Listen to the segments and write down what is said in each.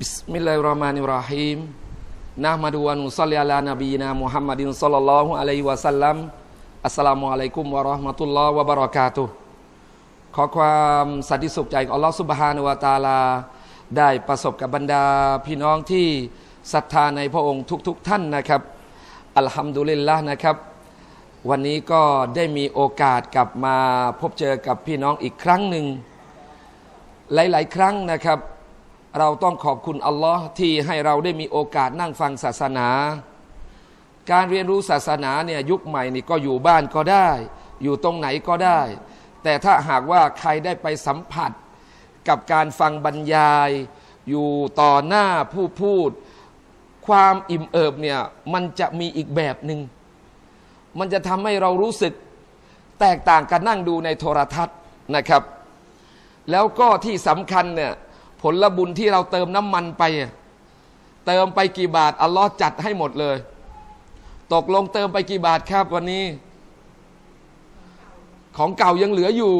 บิสมิลลาฮิรเราะห์มานิรเราะฮีมนะมะดูวะนุศ็อลลิอะลานบีนามุฮัมมัดินศ็อลลัลลอฮุอะลัยฮิวะซัลลัมอัสสลามุอะลัยกุมวะเราะห์มะตุลลอฮ์วะบะเราะกาตุฮ์ขอความสันติสุขใจของอัลลอฮ์ซุบฮานะฮูวะตะอาลาได้ประสบกับบรรดาพี่น้องที่ศรัทธาในพระองค์ทุกๆท่านนะครับอัลฮัมดุลิลละห์นะครับวันนี้ก็ได้มีโอกาสกลับมาพบเจอกับพี่น้องอีกครั้งหนึ่งหลายๆครั้งนะครับเราต้องขอบคุณอัลลอฮ์ที่ให้เราได้มีโอกาสนั่งฟังศาสนาการเรียนรู้ศาสนาเนี่ยยุคใหม่นี่ก็อยู่บ้านก็ได้อยู่ตรงไหนก็ได้แต่ถ้าหากว่าใครได้ไปสัมผัสกับการฟังบรรยายอยู่ต่อหน้าผู้พูดความอิ่มเอิบเนี่ยมันจะมีอีกแบบหนึ่งมันจะทำให้เรารู้สึกแตกต่างกันนั่งดูในโทรทัศน์นะครับแล้วก็ที่สำคัญเนี่ยผลบุญที่เราเติมน้ำมันไปเติมไปกี่บาทอัลลอฮ์จัดให้หมดเลยตกลงเติมไปกี่บาทครับวันนี้ของเก่ายังเหลืออยู่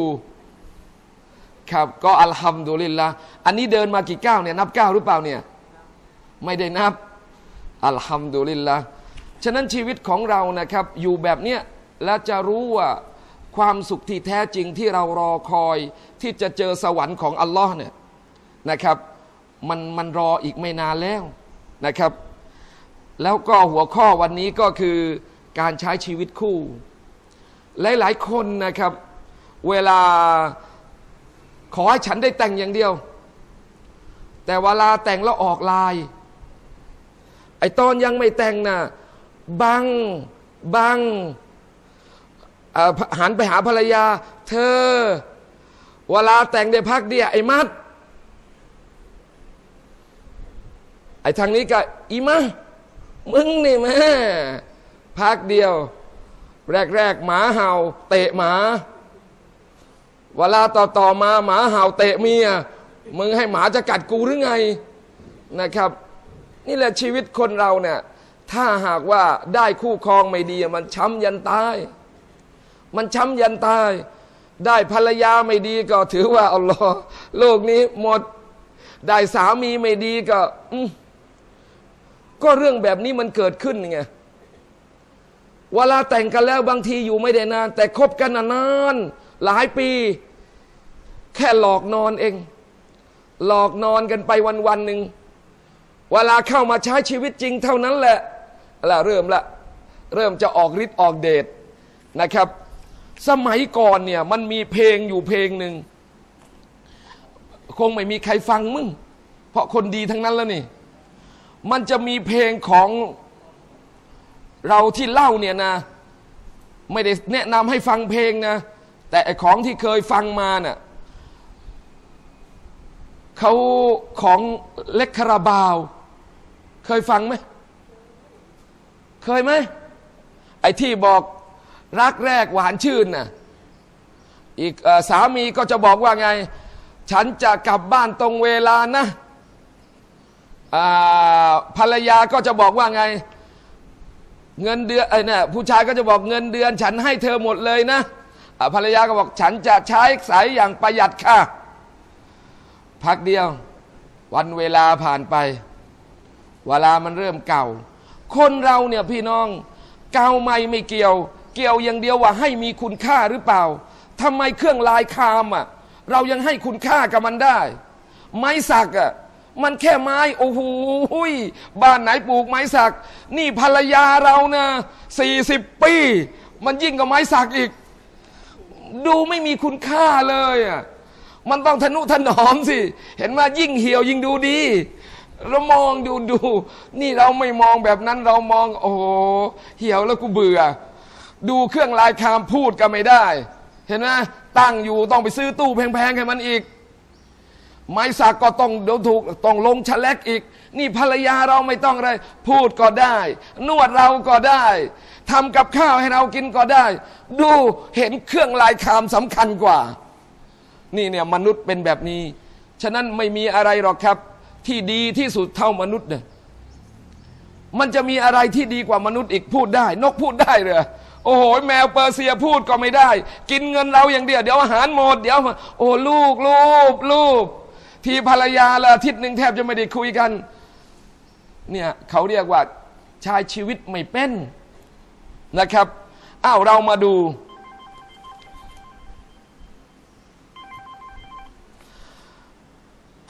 ครับก็อัลฮัมดุลิลละห์อันนี้เดินมากี่ก้าวเนี่ยนับก้าวหรือเปล่าเนี่ยไม่ได้นับอัลฮัมดุลิลละห์ฉะนั้นชีวิตของเรานะครับอยู่แบบเนี้ยแล้วจะรู้ว่าความสุขที่แท้จริงที่เรารอคอยที่จะเจอสวรรค์ของอัลลอฮ์เนี่ยนะครับมันรออีกไม่นานแล้วนะครับแล้วก็หัวข้อวันนี้ก็คือการใช้ชีวิตคู่หลายๆคนนะครับเวลาขอให้ฉันได้แต่งอย่างเดียวแต่เวลาแต่งแล้วออกลายไอ้ตอนยังไม่แต่งนะบังหันไปหาภรรยาเธอเวลาแต่งได้พักเดียวไอ้มัดไอ้ทางนี้ก็อีมะมึงนี่แม่พักเดียวแรกหมาเห่าเตะหมาเวลาต่อมาหมาเห่าเตะเมียมึงให้หมาจะกัดกูหรือไงนะครับนี่แหละชีวิตคนเราเนี่ยถ้าหากว่าได้คู่ครองไม่ดีมันช้ำยันตายมันช้ำยันตายได้ภรรยาไม่ดีก็ถือว่าอัลลอฮ์โลกนี้หมดได้สามีไม่ดีก็เรื่องแบบนี้มันเกิดขึ้นไงเวลาแต่งกันแล้วบางทีอยู่ไม่ได้นานแต่คบกันนานหลายปีแค่หลอกนอนเองหลอกนอนกันไปวันๆหนึ่งเวลาเข้ามาใช้ชีวิตจริงเท่านั้นแหละเริ่มจะออกฤทธิ์ออกเดชนะครับสมัยก่อนเนี่ยมันมีเพลงอยู่เพลงหนึ่งคงไม่มีใครฟังมึงเพราะคนดีทั้งนั้นแล้วนี่มันจะมีเพลงของเราที่เล่าเนี่ยนะไม่ได้แนะนำให้ฟังเพลงนะแต่ของที่เคยฟังมาน่ะเขาของเล็กคาราบาวเคยฟังไหมเคยไหมไอ้ที่บอกรักแรกหวานชื่นน่ะอีกสามีก็จะบอกว่าไงฉันจะกลับบ้านตรงเวลานะภรรยาก็จะบอกว่าไงเงินเดือนไอ้เนี่ยผู้ชายก็จะบอกเงินเดือนฉันให้เธอหมดเลยนะภรรยาก็บอกฉันจะใช้สายอย่างประหยัดค่ะพักเดียววันเวลาผ่านไปเวลามันเริ่มเก่าคนเราเนี่ยพี่น้องเก่าใหม่ไม่เกี่ยวอย่างเดียวว่าให้มีคุณค่าหรือเปล่าทำไมเครื่องลายคามอ่ะเรายังให้คุณค่ากับมันได้ไม้สักอ่ะมันแค่ไม้โอ้โหบ้านไหนปลูกไม้สักนี่ภรรยาเรานะ40 ปีมันยิ่งกว่าไม้สักอีกดูไม่มีคุณค่าเลยอ่ะมันต้องทนุถนอมสิเห็นว่ายิ่งเหี่ยวยิ่งดูดีเรามองดูนี่เราไม่มองแบบนั้นเรามองโอ้โหเหี่ยวแล้วกูเบื่อดูเครื่องลายคามพูดก็ไม่ได้เห็นไหมตั้งอยู่ต้องไปซื้อตู้แพงๆให้มันอีกไม้สักก็ต้องเดี๋ยวถูกต้องลงชะแลกอีกนี่ภรรยาเราไม่ต้องอะไรพูดก็ได้นวดเราก็ได้ทำกับข้าวให้เรากินก็ได้ดูเห็นเครื่องลายคามสำคัญกว่านี่เนี่ยมนุษย์เป็นแบบนี้ฉะนั้นไม่มีอะไรหรอกครับที่ดีที่สุดเท่ามนุษย์เนี่ยมันจะมีอะไรที่ดีกว่ามนุษย์อีกพูดได้นกพูดได้เหรอโอ้โหแมวเปอร์เซียพูดก็ไม่ได้กินเงินเราอย่างเดียวเดี๋ยวอาหารหมดเดี๋ยวโอ้ลูก ทีภรรยาละอาทิตย์หนึ่งแทบจะไม่ได้คุยกันเนี่ยเขาเรียกว่าใช้ชีวิตไม่เป็นนะครับอ้าวเรามาดู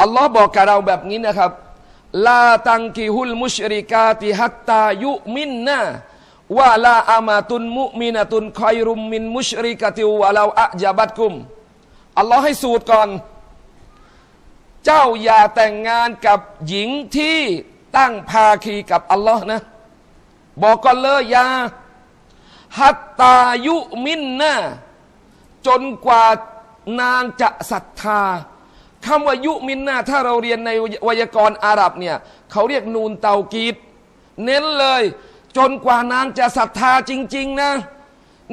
อัลลอฮ์บอกกับเราแบบนี้นะครับลาตังกิฮุลมุชริกาติฮัตตายุมินนะว่าลาอามาตุนมุมินะตุนคอยรุมมินมุชริกาติวะลาอะจับัตกุมอัลลอฮ์ให้สูตรก่อนเจ้าอย่าแต่งงานกับหญิงที่ตั้งภาคีกับอัลลอฮ์นะบอกก่อนเลยอย่าฮัตตายุมินนะจนกว่านางจะศรัทธาคำว่ายุมินนาถ้าเราเรียนในไวยากรณ์อาหรับเนี่ยเขาเรียกนูนเตากีดเน้นเลยจนกว่านางจะศรัทธาจริงๆนะ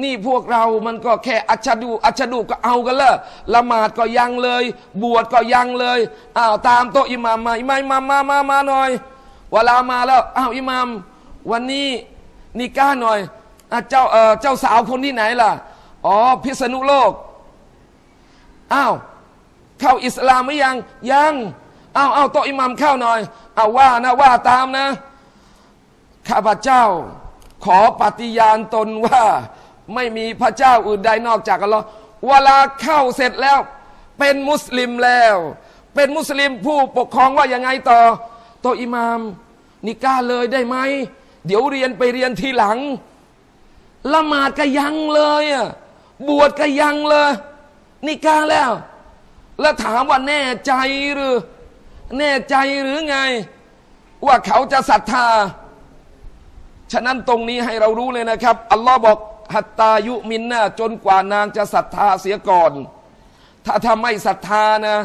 นี่พวกเรามันก็แค่อัชดูก็เอากันละละหมาดก็ยังเลยบวชก็ยังเลยอ้าวตามโต๊ะอิหม่ามมามาหน่อยเวลามาแล้วอ้าวอิหม่ามวันนี้นิก้าหน่อยเจ้าสาวคนที่ไหนล่ะอ๋อพิษณุโลกอ้าวเข้าอิสลามไม่ยังเอาโต๊ะอิหม่ามเข้าหน่อยเอาว่าตามนะข้าพเจ้าขอปฏิญาณตนว่าไม่มีพระเจ้าอื่นใดนอกจากอัลลอฮ์เวลาเข้าเสร็จแล้วเป็นมุสลิมแล้วเป็นมุสลิมผู้ปกครองว่ายังไงต่อโต๊ะอิหม่ามนิก้าเลยได้ไหมเดี๋ยวเรียนทีหลังละหมาดก็ยังเลยอ่ะบวชก็ยังเลยนิก้าแล้วแล้วถามว่าแน่ใจหรือไงว่าเขาจะศรัทธาฉะนั้นตรงนี้ให้เรารู้เลยนะครับอัลลอฮ์บอกฮัตตายุมินนะจนกว่านางจะศรัทธาเสียก่อนถ้าทำไม่ศรัทธานะ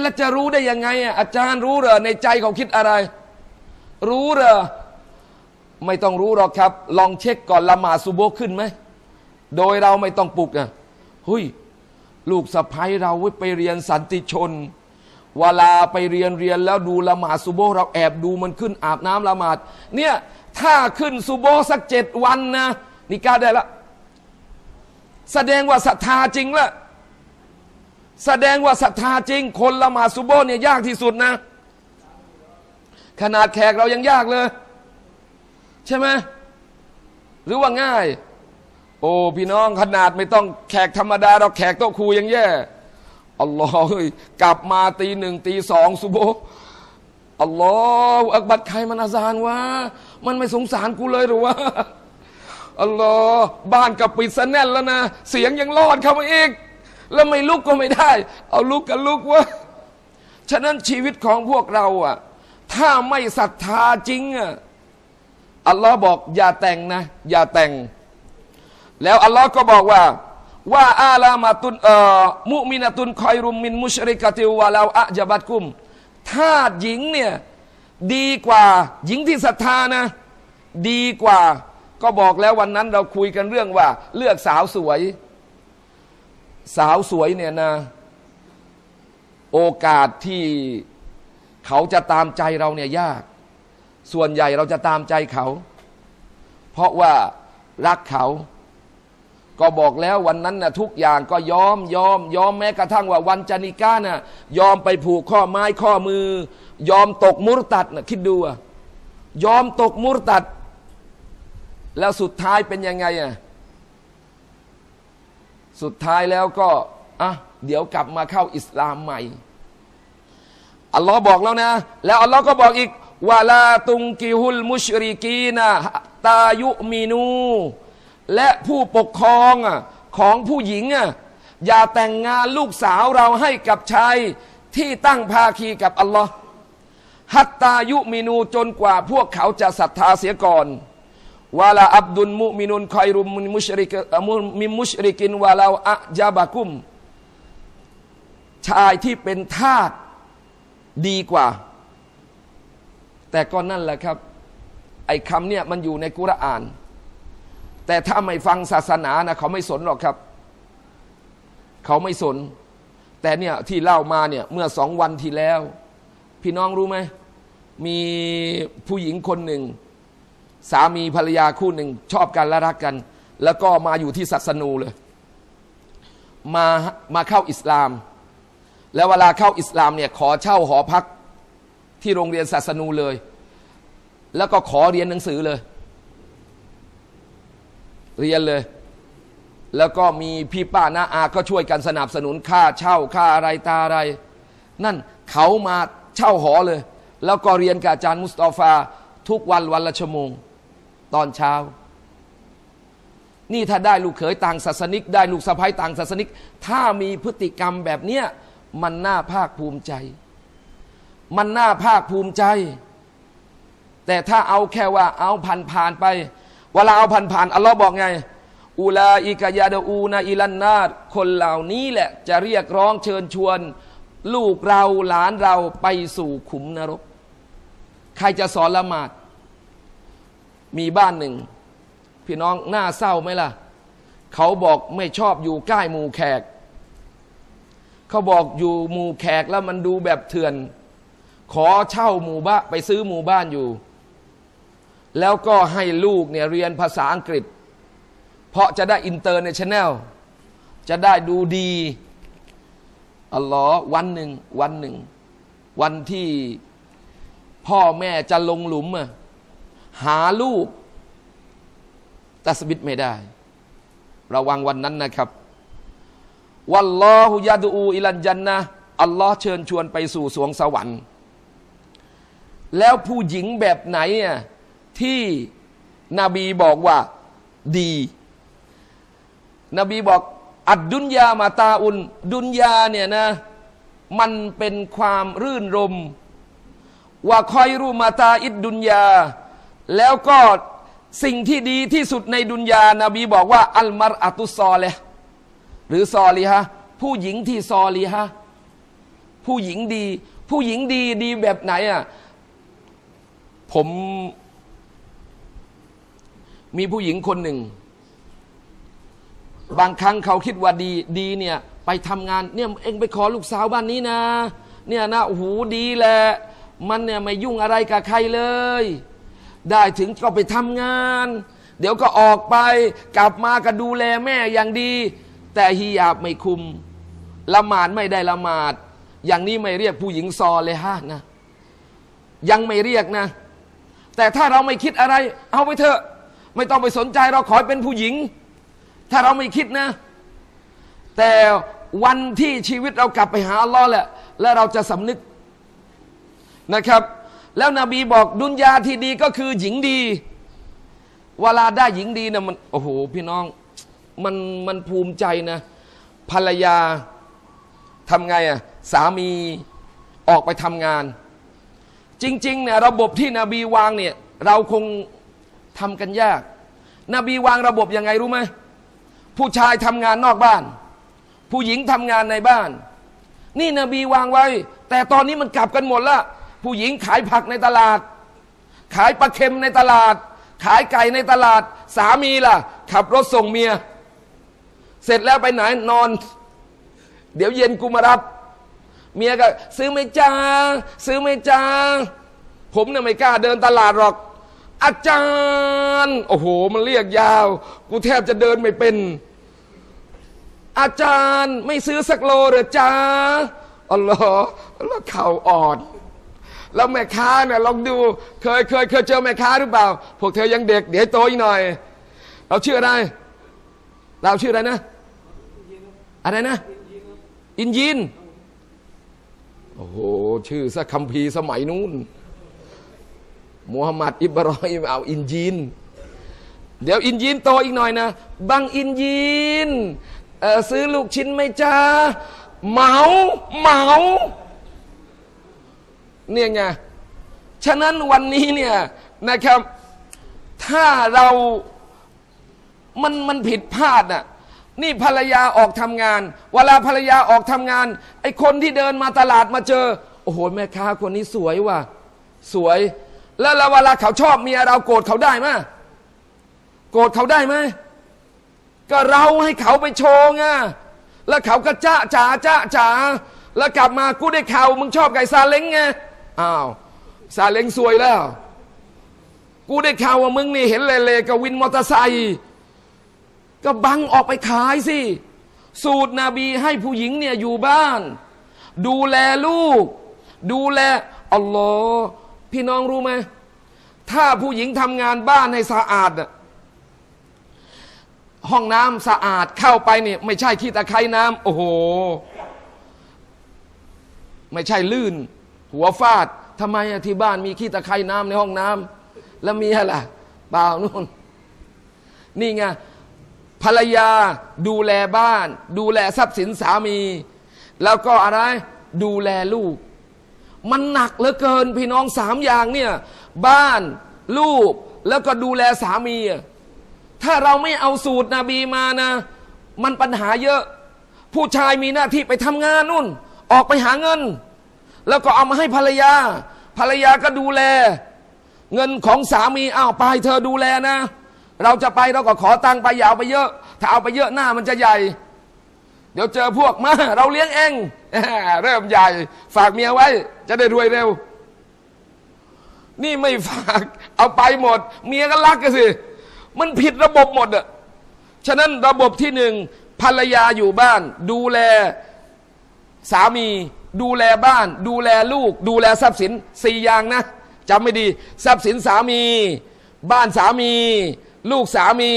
แล้วจะรู้ได้ยังไงอาจารย์รู้เหรอในใจเขาคิดอะไรรู้เหรอไม่ต้องรู้หรอกครับลองเช็คก่อนละหมาดซุบฮ์ขึ้นไหมโดยเราไม่ต้องปลุกนะหุ้ยลูกสะใภ้เราไปเรียนสันติชนเวลาไปเรียนแล้วดูละหมาดซุบฮ์เราแอบดูมันขึ้นอาบน้ำละหมาดเนี่ยถ้าขึ้นซุบฮ์สัก7 วันนะนิกาได้ละแสดงว่าศรัทธาจริงละแสดงว่าศรัทธาจริงคนละหมาดซุบฮ์เนี่ยยากที่สุดนะขนาดแขกเรายังยากเลยใช่ไหมหรือว่าง่ายโอ้พี่น้องขนาดไม่ต้องแขกธรรมดาเราแขกโต๊ะครูยังแย่อัลลอฮ์เฮ้ยกลับมาตี 1 ตี 2ซุบฮ์อัลลอฮ์อักบัรใครมันอาซานวะมันไม่สงสารกูเลยหรือวะอัลลอฮ์บ้านกับปิดซะแน่นแล้วนะเสียงยังรอดเข้ามาอีกแล้วไม่ลุกก็ไม่ได้เอาลุกกันลุกวะฉะนั้นชีวิตของพวกเราอ่ะถ้าไม่ศรัทธาจริงอ่ะอัลลอฮ์บอกอย่าแต่งนะอย่าแต่งแล้วอัลลอฮ์ก็บอกว่าอาลามาตุนมุมินะตุนคอยรุมมินมุชริกะติวะลาอะจับัตกุมทาสหญิงเนี่ยดีกว่าหญิงที่ศรัทธานะดีกว่าก็บอกแล้ววันนั้นเราคุยกันเรื่องว่าเลือกสาวสวยเนี่ยนะโอกาสที่เขาจะตามใจเราเนี่ยยากส่วนใหญ่เราจะตามใจเขาเพราะว่ารักเขาก็บอกแล้ววันนั้นนะทุกอย่างก็ยอมแม้กระทั่งว่าวันจานิก้านะยอมไปผูกข้อไม้ข้อมือยอมตกมุรตัดนะคิดดูยอมตกมุรตัดแล้วสุดท้ายเป็นยังไงอ่ะสุดท้ายแล้วก็เดี๋ยวกลับมาเข้าอิสลามใหม่อัลลอฮ์บอกแล้วนะแล้วอัลลอฮ์ก็บอกอีกวะลาตุงกิฮุลมุชริกีนะตายุมินูและผู้ปกครองของผู้หญิงอย่าแต่งงานลูกสาวเราให้กับชายที่ตั้งภาคีกับอัลลอฮ์ฮัตตายุมินูจนกว่าพวกเขาจะศรัทธาเสียก่อนวะลาอับดุลมุมินุนคอยรุมมิมุชริกินวะลาอะจับะกุมชายที่เป็นทาสดีกว่าแต่ก็นั่นแหละครับไอ้คำเนี่ยมันอยู่ในกุรอานแต่ถ้าไม่ฟังศาสนานะเขาไม่สนหรอกครับเขาไม่สนแต่เนี่ยที่เล่ามาเนี่ยเมื่อ2 วันที่แล้วพี่น้องรู้ไหมมีผู้หญิงคนหนึ่งสามีภรรยาคู่หนึ่งชอบกันและรักกันแล้วก็มาอยู่ที่สัสนูเลยมาเข้าอิสลาม แล้วเวลาเข้าอิสลามเนี่ยขอเช่าหอพักที่โรงเรียนศาสนูเลยแล้วก็ขอเรียนหนังสือเลยเรียนเลยแล้วก็มีพี่ป้าน้าอาก็ช่วยกันสนับสนุนค่าเช่าค่าอะไรตาอะไรนั่นเขามาเช่าหอเลยแล้วก็เรียนกับอาจารย์มุสตอฟาทุกวันวันละชั่วโมงตอนเช้านี่ถ้าได้ลูกเขยต่างศาสนิกได้ลูกสะใภ้ต่างศาสนิกถ้ามีพฤติกรรมแบบเนี้ยมันน่าภาคภูมิใจมันน่าภาคภูมิใจแต่ถ้าเอาแค่ว่าเอาผ่านๆไปเวลาเอาผ่านๆอัลลอฮ์บอกไงอูลาอิกะยาดอูนาอิลันนาตคนเหล่านี้แหละจะเรียกร้องเชิญชวนลูกเราหลานเราไปสู่ขุมนรกใครจะสอนละหมาดมีบ้านหนึ่งพี่น้องน่าเศร้าไหมล่ะเขาบอกไม่ชอบอยู่ใกล้หมู่แขกเขาบอกอยู่หมู่แขกแล้วมันดูแบบเถื่อนขอเช่าหมู่บ้านไปซื้อหมู่บ้านอยู่แล้วก็ให้ลูกเนี่ยเรียนภาษาอังกฤษเพราะจะได้อินเตอร์เนชั่นแนลจะได้ดูดีอัลลอฮ์วันหนึ่งวันที่พ่อแม่จะลงหลุมหาลูกตัสบิดไม่ได้ระวังวันนั้นนะครับวัลลอฮุยะดูอูอิลันญันนะห์อัลลอฮ์เชิญชวนไปสู่สวงสวรรค์แล้วผู้หญิงแบบไหนที่นบีบอกว่าดีนบีบอกอัดดุนยามาตาอุนดุนยาเนี่ยนะมันเป็นความรื่นรมว่าคอยรูมาตาอิดดุนยาแล้วก็สิ่งที่ดีที่สุดในดุนยานาบีบอกว่าอัลมารอะตุซอลิฮะหรือซอลิฮะผู้หญิงที่ซอลิฮะผู้หญิงดีผู้หญิงดีดีแบบไหนผมมีผู้หญิงคนหนึ่งบางครั้งเขาคิดว่าดีเนี่ยไปทำงานเนี่ยเองไปขอลูกสาวบ้านนี้นะเนี่ยนะโอ้โหดีแหละมันเนี่ยไม่ยุ่งอะไรกับใครเลยได้ถึงก็ไปทำงานเดี๋ยวก็ออกไปกลับมาก็ดูแลแม่อย่างดีแต่ฮิญาบไม่คุมละหมาดไม่ได้ละหมาดอย่างนี้ไม่เรียกผู้หญิงซอเลยฮะนะยังไม่เรียกนะแต่ถ้าเราไม่คิดอะไรเอาไปเถอะไม่ต้องไปสนใจเราขอเป็นผู้หญิงถ้าเราไม่คิดนะแต่วันที่ชีวิตเรากลับไปหาอัลลอฮ์แหละและเราจะสำนึกนะครับแล้วนบีบอกดุนยาที่ดีก็คือหญิงดีเวลาได้หญิงดีนะมันโอ้โหพี่น้องมันภูมิใจนะภรรยาทำไงสามีออกไปทำงานจริงๆเนี่ยระบบที่นบีวางเนี่ยเราคงทำกันยากนบีวางระบบยังไงรู้ไหมผู้ชายทำงานนอกบ้านผู้หญิงทำงานในบ้านนี่นบีวางไว้แต่ตอนนี้มันกลับกันหมดละผู้หญิงขายผักในตลาดขายปลาเค็มในตลาดขายไก่ในตลาดสามีล่ะขับรถส่งเมียเสร็จแล้วไปไหนนอนเดี๋ยวเย็นกูมารับเมียก็ซื้อไม่จ้าซื้อไม่จ้าผมเนี่ยไม่กล้าเดินตลาดหรอกอาจารย์โอ้โหมันเรียกยาวกูแทบจะเดินไม่เป็นอาจารย์ไม่ซื้อสักโลเหรอจ้าอัลลอฮ์แล้วเข่าอ่อนแล้วแม่ค้าเนี่ยลองดูเคยเจอแม่ค้าหรือเปล่าพวกเธอยังเด็กเดี๋ยวโตอีกหน่อยเราชื่ออะไรเราชื่ออะไรนะอะไรนะอินยินโอ้โหชื่อสักคัมภีร์สมัยนู้นมูฮัมหมัดอิบรอฮิมเอาอินยินเดี๋ยวอินยินโตอีกหน่อยนะบางอินยินซื้อลูกชิ้นไหมจ้าเหมาเนี่ยไงฉะนั้นวันนี้เนี่ยนะครับถ้าเรามันผิดพลาดน่ะนี่ภรรยาออกทำงานเวลาภรรยาออกทำงานไอ้คนที่เดินมาตลาดมาเจอโอ้โหแม่ค้าคนนี้สวยว่ะสวยแล้วเวลาเขาชอบเมียเราโกรธเขาได้ไหมโกรธเขาได้ไหมก็เราให้เขาไปโชว์ไงแล้วเขาก็จ้าแล้วกลับมากูได้ข่าวมึงชอบไก่ซาเล้งไงอ้าวซาเล้งสวยแล้วกูได้ข่าวว่ามึงนี่เห็นเลยกับวินมอเตอร์ไซค์ก็บังออกไปขายสิสูตรนบีให้ผู้หญิงเนี่ยอยู่บ้าน ดูแลลูกดูแลอัลลอฮ์พี่น้องรู้ไหมถ้าผู้หญิงทำงานบ้านให้สะอาดห้องน้ำสะอาดเข้าไปเนี่ยไม่ใช่ขี้ตะไคร่น้ำโอ้โหไม่ใช่ลื่นหัวฟาดทำไมที่บ้านมีขี้ตะไคร่น้ำในห้องน้ำแล้วมีอะไรเปล่านู่นนี่ไงภรรยาดูแลบ้านดูแลทรัพย์สินสามีแล้วก็อะไรดูแลลูกมันหนักเหลือเกินพี่น้องสามอย่างเนี่ยบ้านลูกแล้วก็ดูแลสามีถ้าเราไม่เอาสูตรนบีมานะมันปัญหาเยอะผู้ชายมีหน้าที่ไปทำงานนู่นออกไปหาเงินแล้วก็เอามาให้ภรรยาภรรยาก็ดูแลเงินของสามีเอาไปเธอดูแลนะเราจะไปเราก็ขอตังค์ไปอย่าเอาไปเยอะถ้าเอาไปเยอะหน้ามันจะใหญ่เดี๋ยวเจอพวกมาเราเลี้ยงเองเริ่มใหญ่ฝากเมียไว้จะได้รวยเร็วนี่ไม่ฝากเอาไปหมดเมียก็รักกันสิมันผิดระบบหมดอ่ะฉะนั้นระบบที่หนึ่งภรรยาอยู่บ้านดูแลสามีดูแลบ้านดูแลลูกดูแลทรัพย์สินสี่อย่างนะจำไม่ดีทรัพย์สินสามีบ้านสามีลูกสามี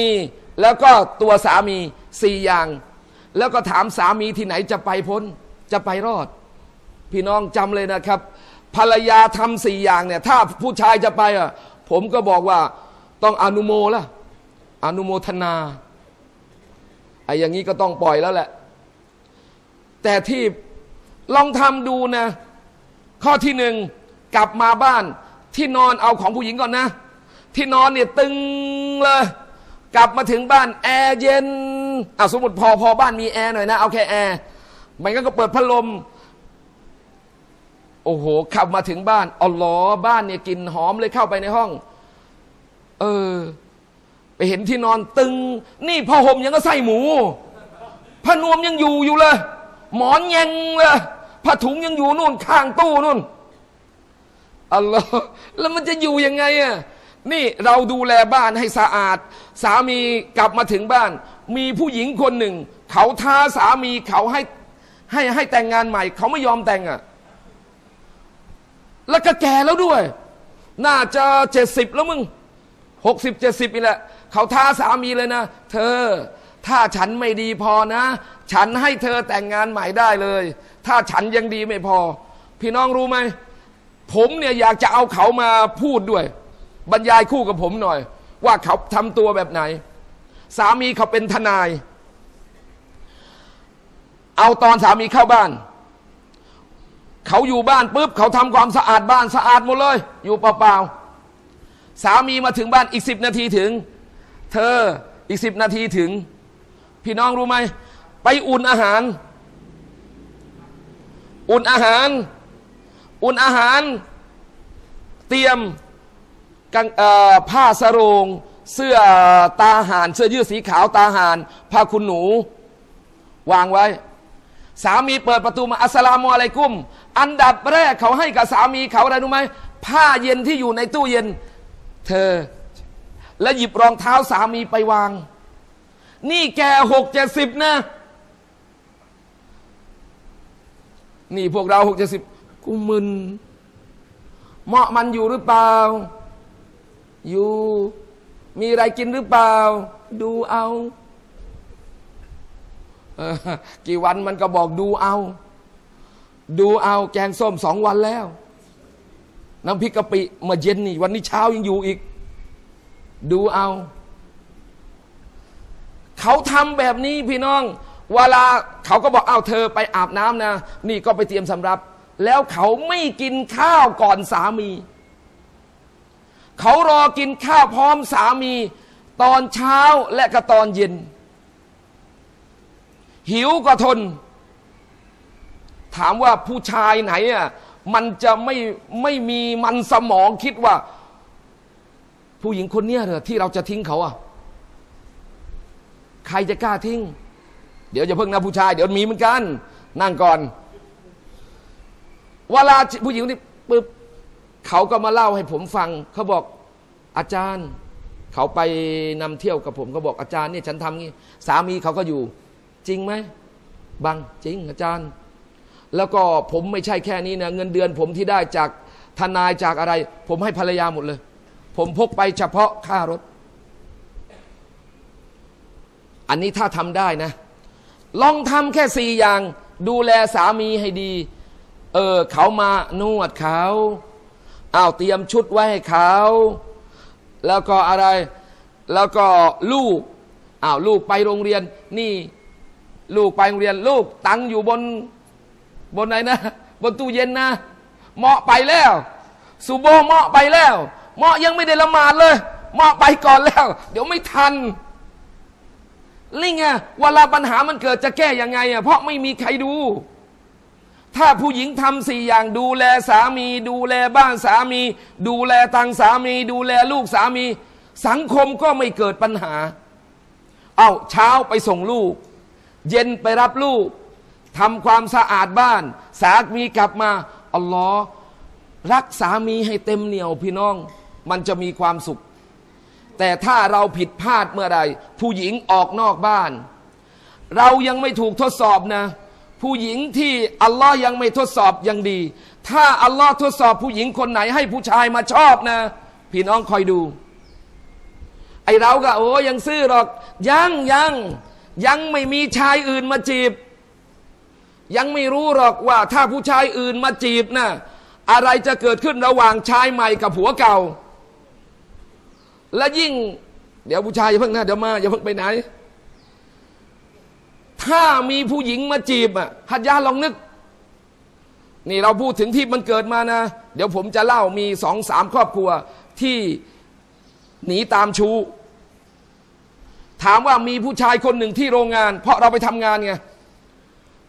แล้วก็ตัวสามีสี่อย่างแล้วก็ถามสามีที่ไหนจะไปพ้นจะไปรอดพี่น้องจำเลยนะครับภรรยาทำสี่อย่างเนี่ยถ้าผู้ชายจะไปอ่ะผมก็บอกว่าต้องอนุโมทนาไอ้อย่างนี้ก็ต้องปล่อยแล้วแหละแต่ที่ลองทำดูนะข้อที่หนึ่งกลับมาบ้านที่นอนเอาของผู้หญิงก่อนนะที่นอนเนี่ยตึงเลยกลับมาถึงบ้านแอร์เย็นสมมติพอบ้านมีแอร์หน่อยนะเอาแค่แอร์มันก็เปิดพัดลมโอ้โหขับมาถึงบ้านอ๋อหลอบ้านเนี่ยกลิ่นหอมเลยเข้าไปในห้องไปเห็นที่นอนตึงนี่ผ้าห่มยังก็ใส่หมูผ้านวมยังอยู่เลยหมอนยังเลยผ้าถุงยังอยู่นู่นข้างตู้นู่นอัลลอฮ์แล้วมันจะอยู่ยังไงอ่ะนี่เราดูแลบ้านให้สะอาดสามีกลับมาถึงบ้านมีผู้หญิงคนหนึ่งเขาท้าสามีเขาให้แต่งงานใหม่เขาไม่ยอมแต่งอ่ะแล้วก็แก่แล้วด้วยน่าจะ70แล้วมึง60-70นี่แหละเขาท้าสามีเลยนะเธอถ้าฉันไม่ดีพอนะฉันให้เธอแต่งงานใหม่ได้เลยถ้าฉันยังดีไม่พอพี่น้องรู้ไหมผมเนี่ยอยากจะเอาเขามาพูดด้วยบรรยายคู่กับผมหน่อยว่าเขาทำตัวแบบไหนสามีเขาเป็นทนายเอาตอนสามีเข้าบ้านเขาอยู่บ้านปุ๊บเขาทำความสะอาดบ้านสะอาดหมดเลยอยู่เปล่าๆสามีมาถึงบ้านอีก10นาทีถึงเธออีก10นาทีถึงพี่น้องรู้ไหมไปอุ่นอาหารเตรียมผ้าสรงเสื้อตาห่านเสื้อยืดสีขาวตาห่านผ้าคุณหนูวางไว้สามีเปิดประตูมาอัสลามุอะลัยกุมอันดับแรกเขาให้กับสามีเขาอะไรรู้ไหมผ้าเย็นที่อยู่ในตู้เย็นเธอและหยิบรองเท้าสามีไปวางนี่แก60-70นะนี่พวกเรา60-70กูมึนเหมาะมันอยู่หรือเปล่าอยู่มีอะไรกินหรือเปล่าดูเอากี่วันมันก็บอกดูเอาแกงส้ม2 วันแล้วน้ำพริกกะปิมาเย็นนี่วันนี้เช้ายังอยู่อีกดูเอาเขาทำแบบนี้พี่น้องเวลาเขาก็บอกเอาเธอไปอาบน้ำนะนี่ก็ไปเตรียมสำรับแล้วเขาไม่กินข้าวก่อนสามีเขารอกินข้าวพร้อมสามีตอนเช้าและก็ตอนเย็นหิวก็ทนถามว่าผู้ชายไหนอ่ะมันจะไม่มีมันสมองคิดว่าผู้หญิงคนเนี้ยเหรอที่เราจะทิ้งเขาอ่ะใครจะกล้าทิ้งเดี๋ยวจะเพิ่งนะผู้ชายเดี๋ยวมีเหมือนกันนั่งก่อนเวลาผู้หญิงนี่ปึ๊บเขาก็มาเล่าให้ผมฟังเขาบอกอาจารย์เขาไปนำเที่ยวกับผมเขาบอกอาจารย์เนี่ยฉันทำงี้สามีเขาก็อยู่จริงไหมบังจริงอาจารย์ แล้วก็ผมไม่ใช่แค่นี้นะเงินเดือนผมที่ได้จากทนายจากอะไรผมให้ภรรยาหมดเลยผมพกไปเฉพาะค่ารถอันนี้ถ้าทำได้นะลองทำแค่4อย่างดูแลสามีให้ดีเขามานวดเขาเอาเตรียมชุดไว้ให้เขาแล้วก็อะไรแล้วก็ลูกลูกไปโรงเรียนนี่ลูกไปโรงเรียนลูกตังอยู่บนไหนนะบนตู้เย็นนะเหมาะไปแล้วสุโบเหมาะไปแล้วเหมาะยังไม่ได้ละหมาดเลยเหมาะไปก่อนแล้วเดี๋ยวไม่ทันนี่ไงเวลาปัญหามันเกิดจะแก้ยังไงอ่ะเพราะไม่มีใครดูถ้าผู้หญิงทำ4อย่างดูแลสามีดูแลบ้านสามีดูแลตังสามีดูแลลูกสามีสังคมก็ไม่เกิดปัญหาเอาเช้าไปส่งลูกเย็นไปรับลูกทำความสะอาดบ้านสามีกลับมาอัลลอฮ์รักสามีให้เต็มเหนียวพี่น้องมันจะมีความสุขแต่ถ้าเราผิดพลาดเมื่อใดผู้หญิงออกนอกบ้านเรายังไม่ถูกทดสอบนะผู้หญิงที่อัลลอฮ์ยังไม่ทดสอบยังดีถ้าอัลลอฮ์ทดสอบผู้หญิงคนไหนให้ผู้ชายมาชอบนะพี่น้องคอยดูไอเราก็โอ้ยังซื่อหรอกยังไม่มีชายอื่นมาจีบยังไม่รู้หรอกว่าถ้าผู้ชายอื่นมาจีบนะอะไรจะเกิดขึ้นระหว่างชายใหม่กับผัวเก่าและยิ่งเดี๋ยวผู้ชายอย่าเพิ่งนะเดี๋ยวมาอย่าเพิ่งไปไหนถ้ามีผู้หญิงมาจีบอ่ะฮัจญาลองนึกนี่เราพูดถึงที่มันเกิดมานะเดี๋ยวผมจะเล่ามี2-3ครอบครัวที่หนีตามชู้ถามว่ามีผู้ชายคนหนึ่งที่โรงงานเพราะเราไปทำงานไง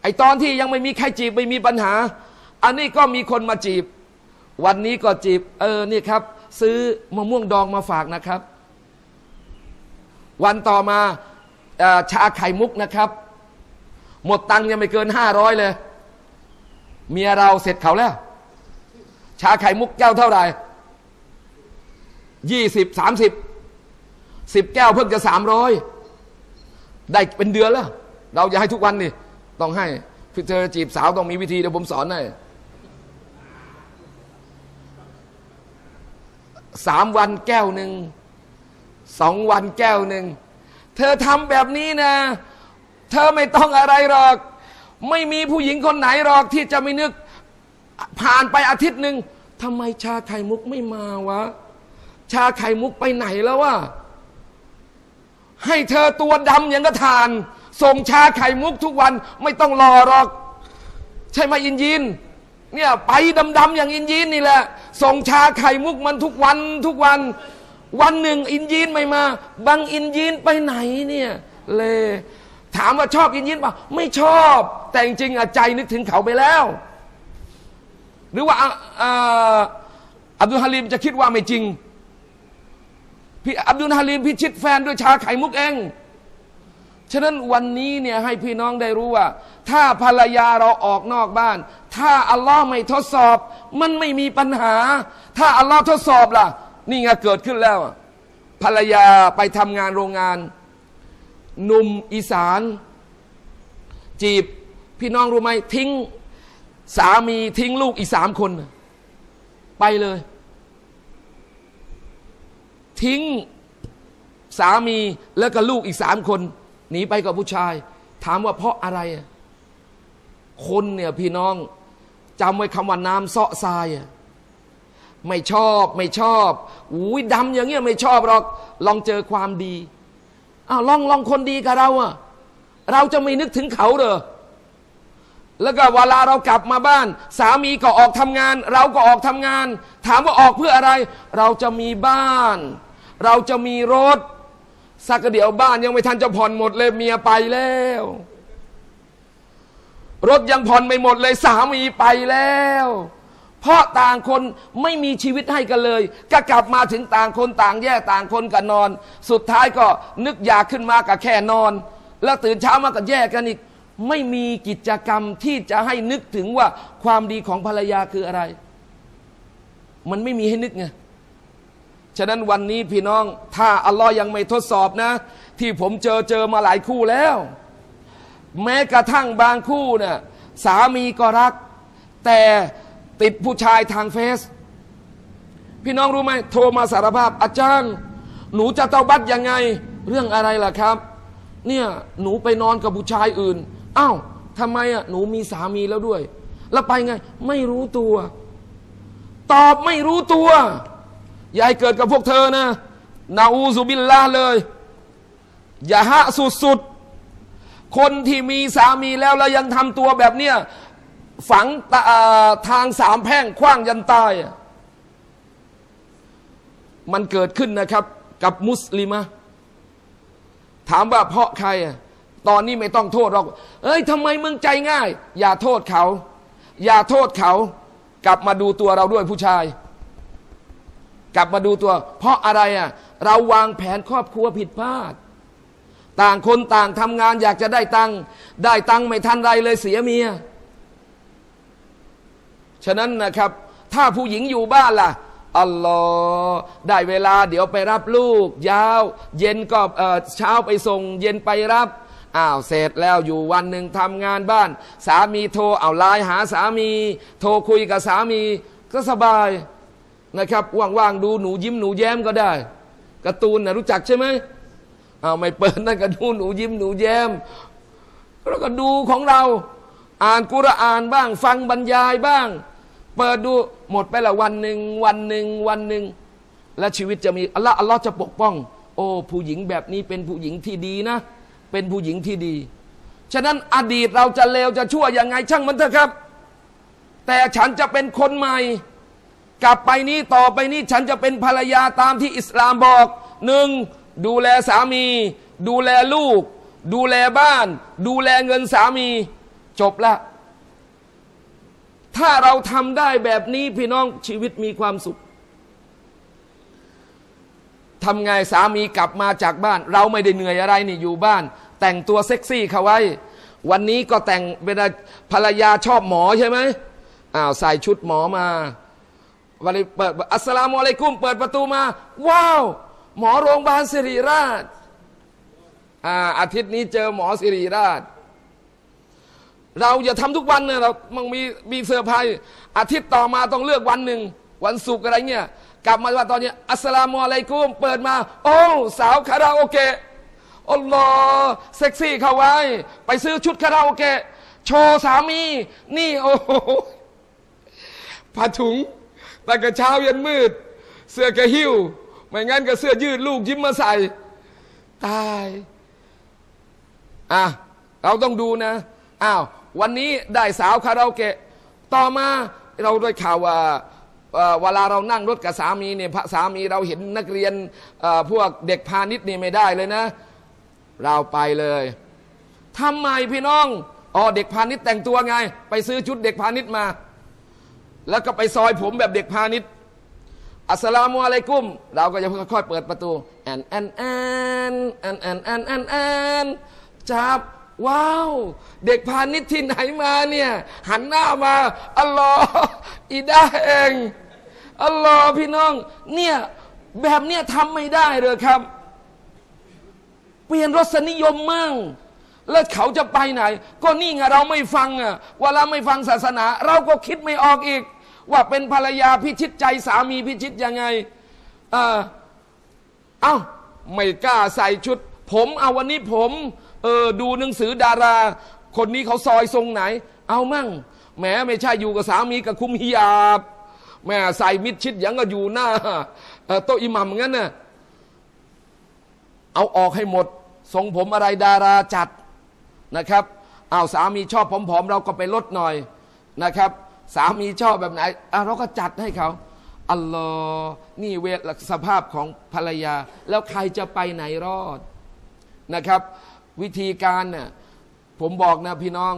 ไอตอนที่ยังไม่มีใครจีบไม่มีปัญหาอันนี้ก็มีคนมาจีบวันนี้ก็จีบนี่ครับซื้อมะม่วงดองมาฝากนะครับวันต่อมาชาไข่มุกนะครับหมดตังค์ยังไม่เกิน500เลยเมียเราเสร็จเขาแล้วชาไข่มุกแก้วเท่าไหร่20-30 10แก้วเพิ่งจะ300ได้เป็นเดือนแล้วเราจะให้ทุกวันนี่ต้องให้เธอจีบสาวต้องมีวิธีเดี๋ยวผมสอนให้3 วันแก้วหนึ่ง2 วันแก้วหนึ่งเธอทำแบบนี้นะเธอไม่ต้องอะไรหรอกไม่มีผู้หญิงคนไหนหรอกที่จะไม่นึกผ่านไปอาทิตย์หนึ่งทำไมชาไข่มุกไม่มาวะชาไข่มุกไปไหนแล้ววะให้เธอตัวดำอย่างกระทานส่งชาไข่มุกทุกวันไม่ต้องรอหรอกใช่ไหมอินยินเนี่ยไปดำๆอย่างอินยินนี่แหละส่งชาไข่มุกมันทุกวันวันหนึ่งอินยินไม่มาบางอินยินไปไหนเนี่ยเลยถามว่าชอบอินยินป่ะไม่ชอบแต่จริงๆใจนึกถึงเขาไปแล้วหรือว่าอับดุลฮาลิมจะคิดว่าไม่จริงพี่อับดุลฮาลิมพิชิตแฟนด้วยชาไข่มุกเองฉะนั้นวันนี้เนี่ยให้พี่น้องได้รู้ว่าถ้าภรรยาเราออกนอกบ้านถ้าอัลลอฮ์ไม่ทดสอบมันไม่มีปัญหาถ้าอัลลอฮ์ทดสอบล่ะนี่ไงเกิดขึ้นแล้วภรรยาไปทำงานโรงงานหนุ่มอีสานจีบพี่น้องรู้ไหมทิ้งสามีทิ้งลูกอีก3 คนไปเลยทิ้งสามีแล้วก็ลูกอีก3 คนหนีไปกับผู้ชายถามว่าเพราะอะไรคนเนี่ยพี่น้องจำไว้คำว่าน้ำเซาะทรายไม่ชอบอุ้ยดำอย่างเงี้ยไม่ชอบหรอกลองเจอความดีลองคนดีกับเราเราจะไม่นึกถึงเขาเหรอแล้วก็เวลาเรากลับมาบ้านสามีก็ออกทำงานเราก็ออกทำงานถามว่าออกเพื่ออะไรเราจะมีบ้านเราจะมีรถสักเดี๋ยวบ้านยังไม่ทันจะผ่อนหมดเลยเมียไปแล้วรถยังผ่อนไม่หมดเลยสามีไปแล้วเพราะต่างคนไม่มีชีวิตให้กันเลยก็กลับมาถึงต่างคนต่างแย่ต่างคนก็นอนสุดท้ายก็นึกอยากขึ้นมาก็แค่นอนแล้วตื่นเช้ามาก็แย่กันอีกไม่มีกิจกรรมที่จะให้นึกถึงว่าความดีของภรรยาคืออะไรมันไม่มีให้นึกไงฉะนั้นวันนี้พี่น้องถ้าอัลลอฮ์ยังไม่ทดสอบนะที่ผมเจอมาหลายคู่แล้วแม้กระทั่งบางคู่เนี่ย สามีก็รักแต่ติดผู้ชายทางเฟซพี่น้องรู้ไหมโทรมาสารภาพอาจารย์หนูจะเตาบัตยังไงเรื่องอะไรล่ะครับเนี่ยหนูไปนอนกับผู้ชายอื่นอ้าวทำไมอ่ะหนูมีสามีแล้วด้วยแล้วไปไงไม่รู้ตัวตอบไม่รู้ตัวยายเกิดกับพวกเธอนะนาอูซุบิลลาเลยยะฮะสุดๆคนที่มีสามีแล้วแล้วยังทำตัวแบบเนี้ยฝังทางสามแพร่งขว้างยันตายมันเกิดขึ้นนะครับกับมุสลิมะถามว่าเพราะใครตอนนี้ไม่ต้องโทษเราเอ้ยทำไมมึงใจง่ายอย่าโทษเขาอย่าโทษเขากลับมาดูตัวเราด้วยผู้ชายกลับมาดูตัวเพราะอะไรเราวางแผนครอบครัวผิดพลาดต่างคนต่างทำงานอยากจะได้ตังค์ไม่ทันไรเลยเสียเมียฉะนั้นนะครับถ้าผู้หญิงอยู่บ้านล่ะอัลลอฮ์ได้เวลาเดี๋ยวไปรับลูกยาวเย็นก็เช้าไปส่งเย็นไปรับอ้าวเสร็จแล้วอยู่วันหนึ่งทำงานบ้านสามีโทรเอาไลน์หาสามีโทรคุยกับสามีก็สบายนะครับว่างๆดูหนูยิ้มหนูแย้มก็ได้การ์ตูนนะรู้จักใช่ไหมอ้าวไม่เปิดนั่นก็ดูหนูยิ้มหนูแย้มแล้วก็ดูของเราอ่านกุรอานบ้างฟังบรรยายบ้างเปิดดูหมดไปละวันหนึ่งและชีวิตจะมีอัลลอฮ์จะปกป้องโอ้ผู้หญิงแบบนี้เป็นผู้หญิงที่ดีนะเป็นผู้หญิงที่ดีฉะนั้นอดีตเราจะเลวจะชั่วยังไงช่างมันเถอะครับแต่ฉันจะเป็นคนใหม่กลับไปนี้ต่อไปนี้ฉันจะเป็นภรรยาตามที่อิสลามบอกหนึ่งดูแลสามีดูแลลูกดูแลบ้านดูแลเงินสามีจบละถ้าเราทำได้แบบนี้พี่น้องชีวิตมีความสุขทำไงสามีกลับมาจากบ้านเราไม่ได้เหนื่อยอะไรนี่อยู่บ้านแต่งตัวเซ็กซี่เขาไว้วันนี้ก็แต่งเป็นภรรยาชอบหมอใช่ไหมอ้าวใส่ชุดหมอมาวันนี้เปิดอัสสลามุอะลัยกุมเปิดประตูมาว้าวหมอโรงพยาบาลสิริราชอาทิตย์นี้เจอหมอสิริราชเราอย่าทำทุกวันนะเรามันมีเซอร์ไพรส์อาทิตย์ต่อมาต้องเลือกวันหนึ่งวันศุกร์อะไรเงี้ยกลับมาว่าตอนนี้อัสสลามุอะลัยกุมเปิดมาโอ้สาวคาราโอเกะอัลลอฮ์เซ็กซี่เข้าไว้ไปซื้อชุดคาราโอเกะโชว์สามีนี่โอ้ผ้าถุงตั้งแต่เช้ายันมืดเสื้อกระหิ้วไม่งั้นก็เสื้อยืดลูกยิ้มมาใส่ตายเราต้องดูนะอ้าววันนี้ได้สาวคาราโอเกะต่อมาเราได้ข่าวว่าเวลาเรานั่งรถกับสามีเนี่ยสามีเราเห็นนักเรียนพวกเด็กพาณิชย์นี่ไม่ได้เลยนะเราไปเลยทำไมพี่น้องอ๋อเด็กพาณิชย์แต่งตัวไงไปซื้อชุดเด็กพาณิชย์มาแล้วก็ไปซอยผมแบบเด็กพาณิชย์อัสสลามุอะลัยกุมเราก็จะค่อยๆเปิดประตูจับว้าวเด็กพาณิชย์ที่ไหนมาเนี่ยหันหน้ามาอัลลอฮ์อีด้าเองอัลลอฮ์พี่น้องเนี่ยแบบเนี้ยทำไม่ได้เลยครับเปลี่ยนรสนิยมมั่งแล้วเขาจะไปไหนก็นี่ไงเราไม่ฟังเวลาไม่ฟังศาสนาเราก็คิดไม่ออกอีกว่าเป็นภรรยาพิชิตใจสามีพิชิตยังไงเอ้าไม่กล้าใส่ชุดผมเอาวันนี้ผมดูหนังสือดาราคนนี้เขาซอยทรงไหนเอามั่งแหมไม่ใช่อยู่กับสามีกับคุมฮิญาบแหมใส่มิดชิดยังก็อยู่หน้าโต๊ะอิหมัมงั้นน่ะเอาออกให้หมดทรงผมอะไรดาราจัดนะครับเอาสามีชอบผอมๆเราก็ไปลดหน่อยนะครับสามีชอบแบบไหนเราก็จัดให้เขาอัลลอฮ์นี่เวทสภาพของภรรยาแล้วใครจะไปไหนรอดนะครับวิธีการเนี่ยผมบอกนะพี่น้อง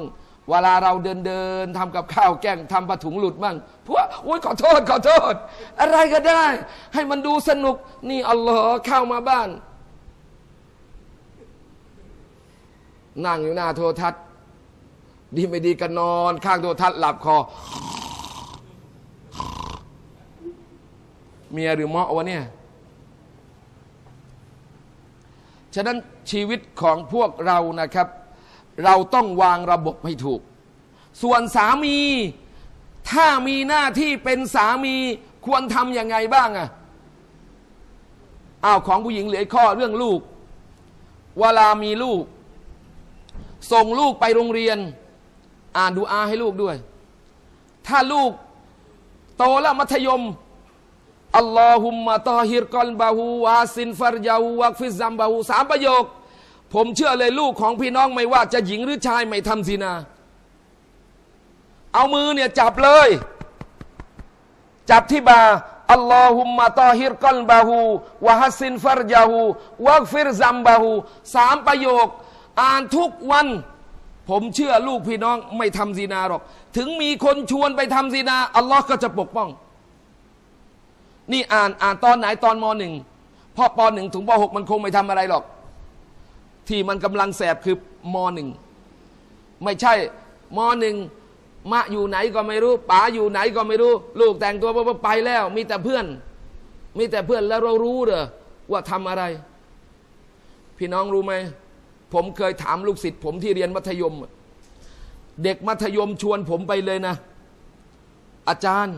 เวลาเราเดินทำกับข้าวแกงทำปลาถุงหลุดมั่งพวกโอ๊ยขอโทษอะไรก็ได้ให้มันดูสนุกนี่อัลลอฮ์เข้ามาบ้านนั่งอยู่หน้าโทรทัศน์ดีไม่ดีก็นอนข้างโทรทัศน์หลับคอเมียหรือเมาะวะเนี่ยฉะนั้นชีวิตของพวกเรานะครับเราต้องวางระบบให้ถูก ส่วนสามีถ้ามีหน้าที่เป็นสามีควรทำยังไงบ้างอ่ะอ้าวของผู้หญิงเหลือข้อเรื่องลูกเวลามีลูกส่งลูกไปโรงเรียนอ่านดุอาให้ลูกด้วยถ้าลูกโตแล้วมัธยมอัลลอฮุมมะตอฮิรกอลบะฮูวาซินฟารยาฮูวักฟิซัมบะฮูสามประโยคผมเชื่อเลยลูกของพี่น้องไม่ว่าจะหญิงหรือชายไม่ทำซินาเอามือเนี่ยจับเลยจับที่บ่าอัลลอฮุมมะตอฮิรกอลบะฮูวาซินฟารยาฮูวักฟิรซัมบะฮูสามประโยคอ่านทุกวันผมเชื่อลูกพี่น้องไม่ทำซินาหรอกถึงมีคนชวนไปทำซินาอัลลอฮ์ก็จะปกป้องนี่อ่านตอนไหนตอนม.1 พอป.1 ถึงป.6 มันคงไม่ทำอะไรหรอกที่มันกำลังแสบคือม.1 ไม่ใช่ม.1 มะอยู่ไหนก็ไม่รู้ป๋าอยู่ไหนก็ไม่รู้ลูกแต่งตัวไปแล้วมีแต่เพื่อนแล้วเรารู้เหรอว่าทำอะไรพี่น้องรู้ไหมผมเคยถามลูกศิษย์ผมที่เรียนมัธยมเด็กมัธยมชวนผมไปเลยนะอาจารย์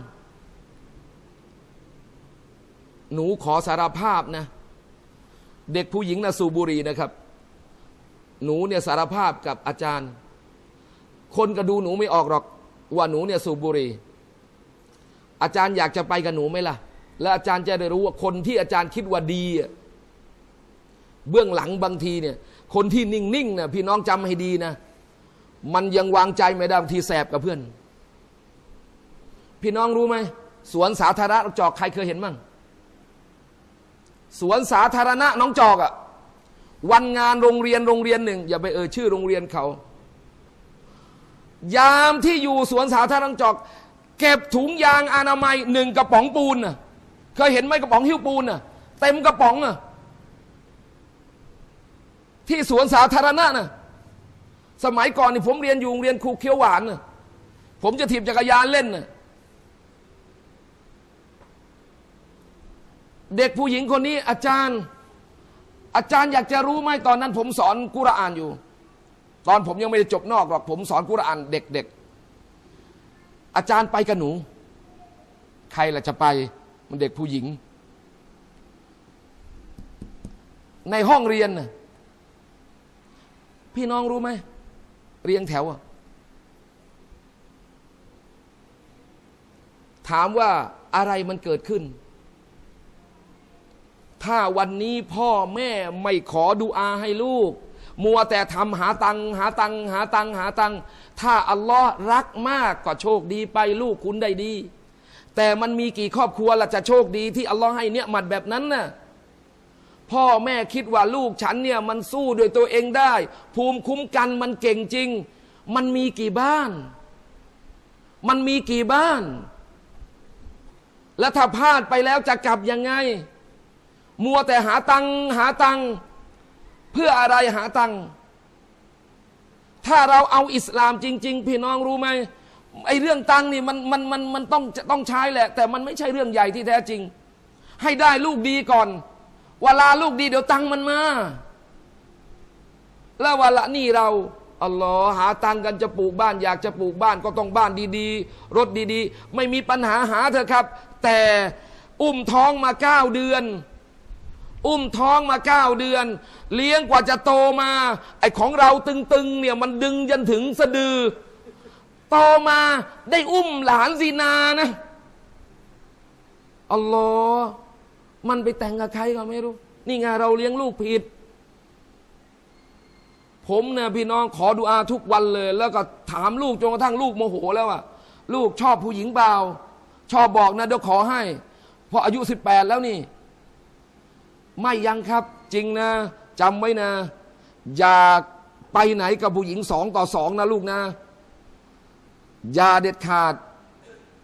หนูขอสารภาพนะเด็กผู้หญิงนะสูบบุหรี่นะครับหนูเนี่ยสารภาพกับอาจารย์คนก็ดูหนูไม่ออกหรอกว่าหนูเนี่ยสูบบุหรี่อาจารย์อยากจะไปกับหนูไหมล่ะและอาจารย์จะได้รู้ว่าคนที่อาจารย์คิดว่าดีเบื้องหลังบางทีเนี่ยคนที่นิ่งๆนะพี่น้องจำให้ดีนะมันยังวางใจไม่ได้บางทีแสบกับเพื่อนพี่น้องรู้ไหมสวนสาธารณะจอกใครเคยเห็นมั่งสวนสาธารณะน้องจอกอะวันงานโรงเรียนหนึ่งอย่าไปเอ่ยชื่อโรงเรียนเขายามที่อยู่สวนสาธารณะจอกเก็บถุงยางอนามัยหนึ่งกระป๋องปูนน่ะเคยเห็นไหมกระป๋องหิ้วปูนน่ะเต็มกระป๋องน่ะที่สวนสาธารณะน่ะสมัยก่อนนี่ผมเรียนอยู่โรงเรียนครูเขียวหวานน่ะผมจะถีบจักรยานเล่นน่ะเด็กผู้หญิงคนนี้อาจารย์อยากจะรู้ไหมตอนนั้นผมสอนกุรอานอยู่ตอนผมยังไม่ได้จบนอกหรอกผมสอนกุรอานเด็กๆอาจารย์ไปกับหนูใครล่ะจะไปมันเด็กผู้หญิงในห้องเรียนน่ะพี่น้องรู้ไหมเรียงแถวอ่ะถามว่าอะไรมันเกิดขึ้นถ้าวันนี้พ่อแม่ไม่ขอดุอาให้ลูกมัวแต่ทำหาตังถ้าอัลลอฮ์รักมากก็โชคดีไปลูกคุณได้ดีแต่มันมีกี่ครอบครัวล่ะจะโชคดีที่อัลลอฮ์ให้เนี่ยมัดแบบนั้นน่ะพ่อแม่คิดว่าลูกฉันเนี่ยมันสู้ด้วยตัวเองได้ภูมิคุ้มกันมันเก่งจริงมันมีกี่บ้านแล้วถ้าพลาดไปแล้วจะกลับยังไงมัวแต่หาตังเพื่ออะไรหาตังถ้าเราเอาอิสลามจริงๆพี่น้องรู้ไหมไอ้เรื่องตังนี่มันต้องใช้แหละแต่มันไม่ใช่เรื่องใหญ่ที่แท้จริงให้ได้ลูกดีก่อนเวลาลูกดีเดี๋ยวตังมันมาแล้วเวลานี่เราอัลลอฮ์หาตังกันจะปลูกบ้านอยากจะปลูกบ้านก็ต้องบ้านดีๆรถดีๆไม่มีปัญหาหาเถอะครับแต่อุ้มท้องมา9 เดือนอุ้มท้องมา9 เดือนเลี้ยงกว่าจะโตมาไอของเราตึงๆเนี่ยมันดึงจนถึงสะดือโตมาได้อุ้มหลานซีนานะอัลลอฮ์มันไปแต่งกับใครก็ไม่รู้นี่ไงเราเลี้ยงลูกผิดผมเนี่ยพี่น้องขอดุอาทุกวันเลยแล้วก็ถามลูกจนกระทั่งลูกโมโหแล้วอะลูกชอบผู้หญิงเปล่าชอบบอกนะเดี๋ยวขอให้พออายุ18แล้วนี่ไม่ยังครับจริงนะจำไว้นะอย่าไปไหนกับผู้หญิง2 ต่อ 2นะลูกนะอย่าเด็ดขาด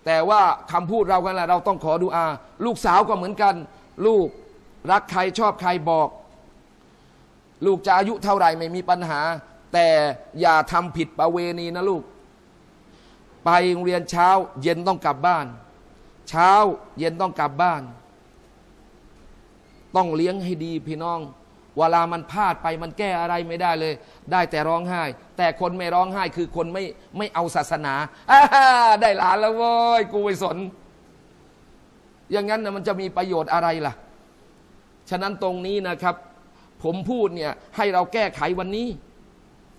แต่ว่าคำพูดเรากันแหละเราต้องขอดุอาลูกสาวก็เหมือนกันลูกรักใครชอบใครบอกลูกจะอายุเท่าไหร่ไม่มีปัญหาแต่อย่าทำผิดประเวณีนะลูกไปโรงเรียนเช้าเย็นต้องกลับบ้านเช้าเย็นต้องกลับบ้านต้องเลี้ยงให้ดีพี่น้อง เวลามันพลาดไปมันแก้อะไรไม่ได้เลยได้แต่ร้องไห้แต่คนไม่ร้องไห้คือคนไม่เอาศาสนาได้หลานแล้วเว้ยกูไม่สนอย่างนั้นนะมันจะมีประโยชน์อะไรล่ะฉะนั้นตรงนี้นะครับผมพูดเนี่ยให้เราแก้ไขวันนี้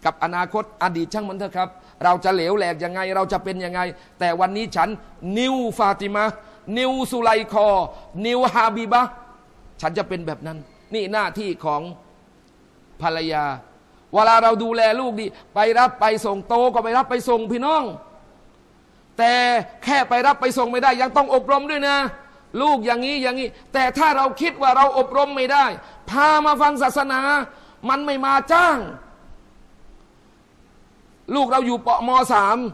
กับอนาคตอดีตช่างมันเถอะครับเราจะเหลวแหลกยังไงเราจะเป็นยังไงแต่วันนี้ฉันนิวฟาติมานิวสุไลคอนิวฮาบิบะฉันจะเป็นแบบนั้นนี่หน้าที่ของภรรยาเวลาเราดูแลลูกดีไปรับไปส่งโตก็ไปรับไปส่งพี่น้องแต่แค่ไปรับไปส่งไม่ได้ยังต้องอบรมด้วยนะลูกอย่างนี้อย่างนี้แต่ถ้าเราคิดว่าเราอบรมไม่ได้พามาฟังศาสนามันไม่มาจ้างลูกเราอยู่ป.ม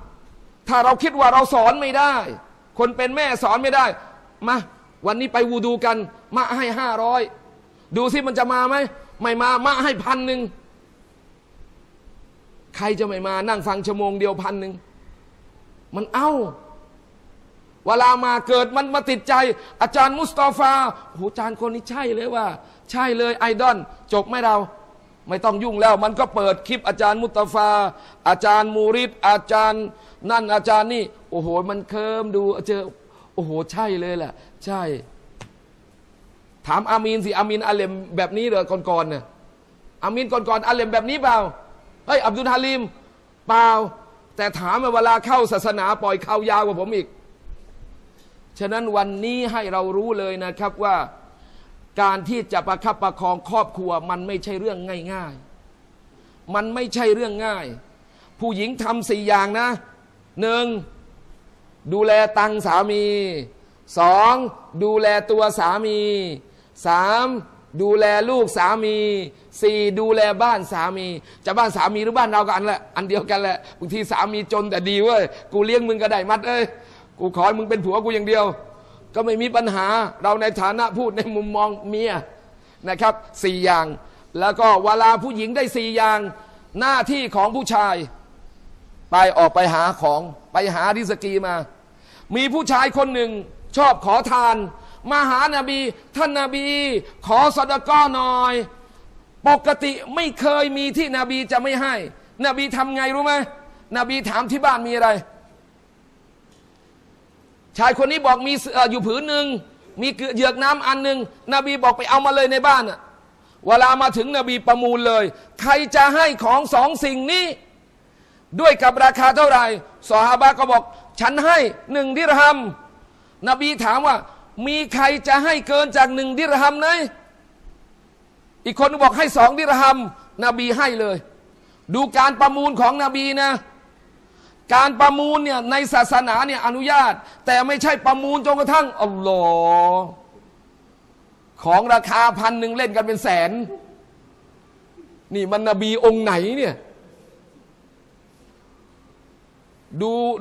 .3 ถ้าเราคิดว่าเราสอนไม่ได้คนเป็นแม่สอนไม่ได้มาวันนี้ไปวูดูกันมาให้500ดูสิมันจะมาไหมไม่มามาให้1,000ใครจะไม่มานั่งฟังชั่วโมงเดียว1,000มันเอาเวลามาเกิดมันมาติดใจอาจารย์มุสตอฟาโหอาจารย์คนนี้ใช่เลยว่าใช่เลยไอดอลจบไหมเราไม่ต้องยุ่งแล้วมันก็เปิดคลิปอาจารย์มุสตอฟาอาจารย์มูริดอาจารย์นั่นอาจารย์นี่โอ้โหมันเคิมดูเจอโอ้โหใช่เลยแหละใช่ถามอามีนสิอามีนอาเลมแบบนี้เหรอก่อนๆเนี่ยอามีนก่อนอาเลมแบบนี้เปล่าเฮ้ยอับดุลฮาลิมเปล่าแต่ถามเวลาเข้าศาสนาปล่อยเข้ายาวกว่าผมอีกฉะนั้นวันนี้ให้เรารู้เลยนะครับว่าการที่จะประคับประคองครอบครัวมันไม่ใช่เรื่องง่ายๆมันไม่ใช่เรื่องง่ายผู้หญิงทำ4อย่างนะ1ดูแลตังสามี2ดูแลตัวสามี3ดูแลลูกสามี4ดูแลบ้านสามีจะบ้านสามีหรือบ้านเราก็อันเดียวกันแหละบางทีสามีจนแต่ดีเว้ยกูเลี้ยงมึงก็ได้มัดเอ้ยกูขอให้มึงเป็นผัวกูอย่างเดียวก็ไม่มีปัญหาเราในฐานะพูดในมุมมองเมียนะครับ4อย่างแล้วก็เวลาผู้หญิงได้4อย่างหน้าที่ของผู้ชายไปออกไปหาของไปหาริสกีมามีผู้ชายคนหนึ่งชอบขอทานมาหานบีท่านนบีขอซะดะกอหน่อยปกติไม่เคยมีที่นบีจะไม่ให้นบีทำไงรู้ไหมนบีถามที่บ้านมีอะไรชายคนนี้บอกมีอยู่ผืนหนึ่งมีเหยือกน้ำอันหนึ่งนบีบอกไปเอามาเลยในบ้านเวลามาถึงนบีประมูลเลยใครจะให้ของสองสิ่งนี้ด้วยกับราคาเท่าไหร่ซอฮาบะก็บอกฉันให้1 ดิรฮัมนบีถามว่ามีใครจะให้เกินจาก1 ดิรฮัมไหมอีกคนบอกให้2 ดิรฮัมนบีให้เลยดูการประมูลของนบีนะการประมูลเนี่ยในศาสนาเนี่ยอนุญาตแต่ไม่ใช่ประมูลจนกระทั่งอัลลอฮ์ของราคา1,000เล่นกันเป็นแสนนี่มันนบีองค์ไหนเนี่ย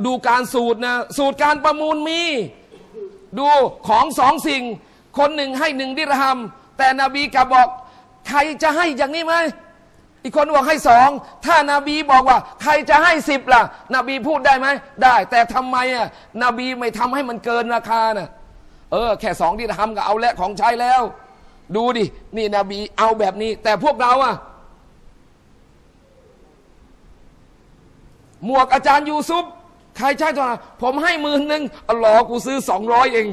ดูการสูตรนะสูตรการประมูลมีดูของสองสิ่งคนหนึ่งให้1 ดิรฮัมแต่นบีกลับบอกใครจะให้อย่างนี้ไหมอีกคนบอกให้2ถ้านาบีบอกว่าใครจะให้10ล่ะนบีพูดได้ไหมได้แต่ทำไมอ่ะนบีไม่ทำให้มันเกินราคาน่ะแค่2 ดิรฮัมก็เอาและของใช้แล้วดูดินี่นบีเอาแบบนี้แต่พวกเราอ่ะหมวกอาจารย์ยูซุฟใครใช้ตัวน่ะผมให้10,000อัลลอฮ์กูซื้อ200เอง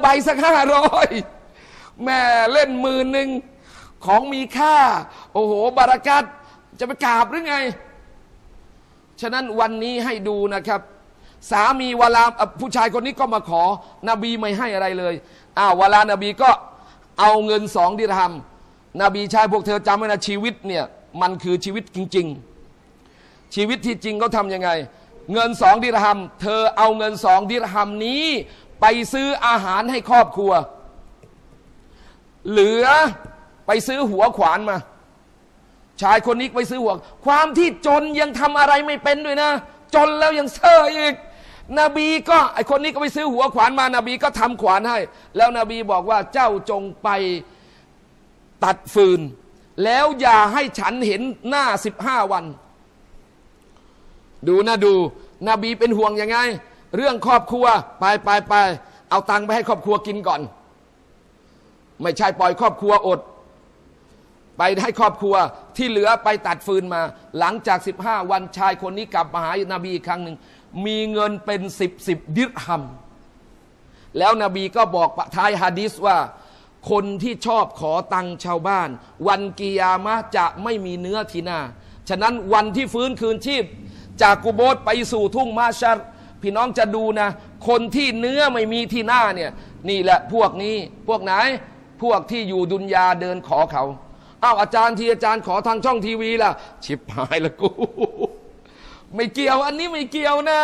ใบสัก500แม่เล่น10,000ของมีค่าโอ้โหบารกัตจะไปกราบหรือไงฉะนั้นวันนี้ให้ดูนะครับสามีวลาผู้ชายคนนี้ก็มาขอนบีไม่ให้อะไรเลยเวลานบีก็เอาเงิน2 ดิรฮัมนบีชายพวกเธอจำไว้นะชีวิตเนี่ยมันคือชีวิตจริงๆชีวิตที่จริงเขาทำยังไงเงิน2 ดิรฮัมเธอเอาเงิน2 ดิรฮัมนี้ไปซื้ออาหารให้ครอบครัวเหลือไปซื้อหัวขวานมาชายคนนี้ไปซื้อหัวความที่จนยังทำอะไรไม่เป็นด้วยนะจนแล้วยังเซ่ออีกนบีก็ไอคนนี้ก็ไปซื้อหัวขวานมานบีก็ทำขวานให้แล้วนบีบอกว่าเจ้าจงไปตัดฟืนแล้วอย่าให้ฉันเห็นหน้า15 วันดูนะดูนบีเป็นห่วงยังไงเรื่องครอบครัวไปเอาตังค์ไปให้ครอบครัวกินก่อนไม่ใช่ปล่อยครอบครัวอด ไปให้ครอบครัวที่เหลือไปตัดฟืนมาหลังจาก15วันชายคนนี้กลับมาหานบีอีกครั้งหนึ่งมีเงินเป็น10ดิรฮัมแล้วนบีก็บอกท้ายหะดีษว่าคนที่ชอบขอตังค์ชาวบ้านวันกิยามะห์จะไม่มีเนื้อที่หน้าฉะนั้นวันที่ฟื้นคืนชีพจากกุโบรไปสู่ทุ่งมาชัรพี่น้องจะดูนะคนที่เนื้อไม่มีที่หน้าเนี่ยนี่แหละพวกนี้พวกไหนพวกที่อยู่ดุนยาเดินขอเขาอ้าวอาจารย์ที่อาจารย์ขอทางช่องทีวีล่ะชิบหายละกูไม่เกี่ยวอันนี้ไม่เกี่ยวนะ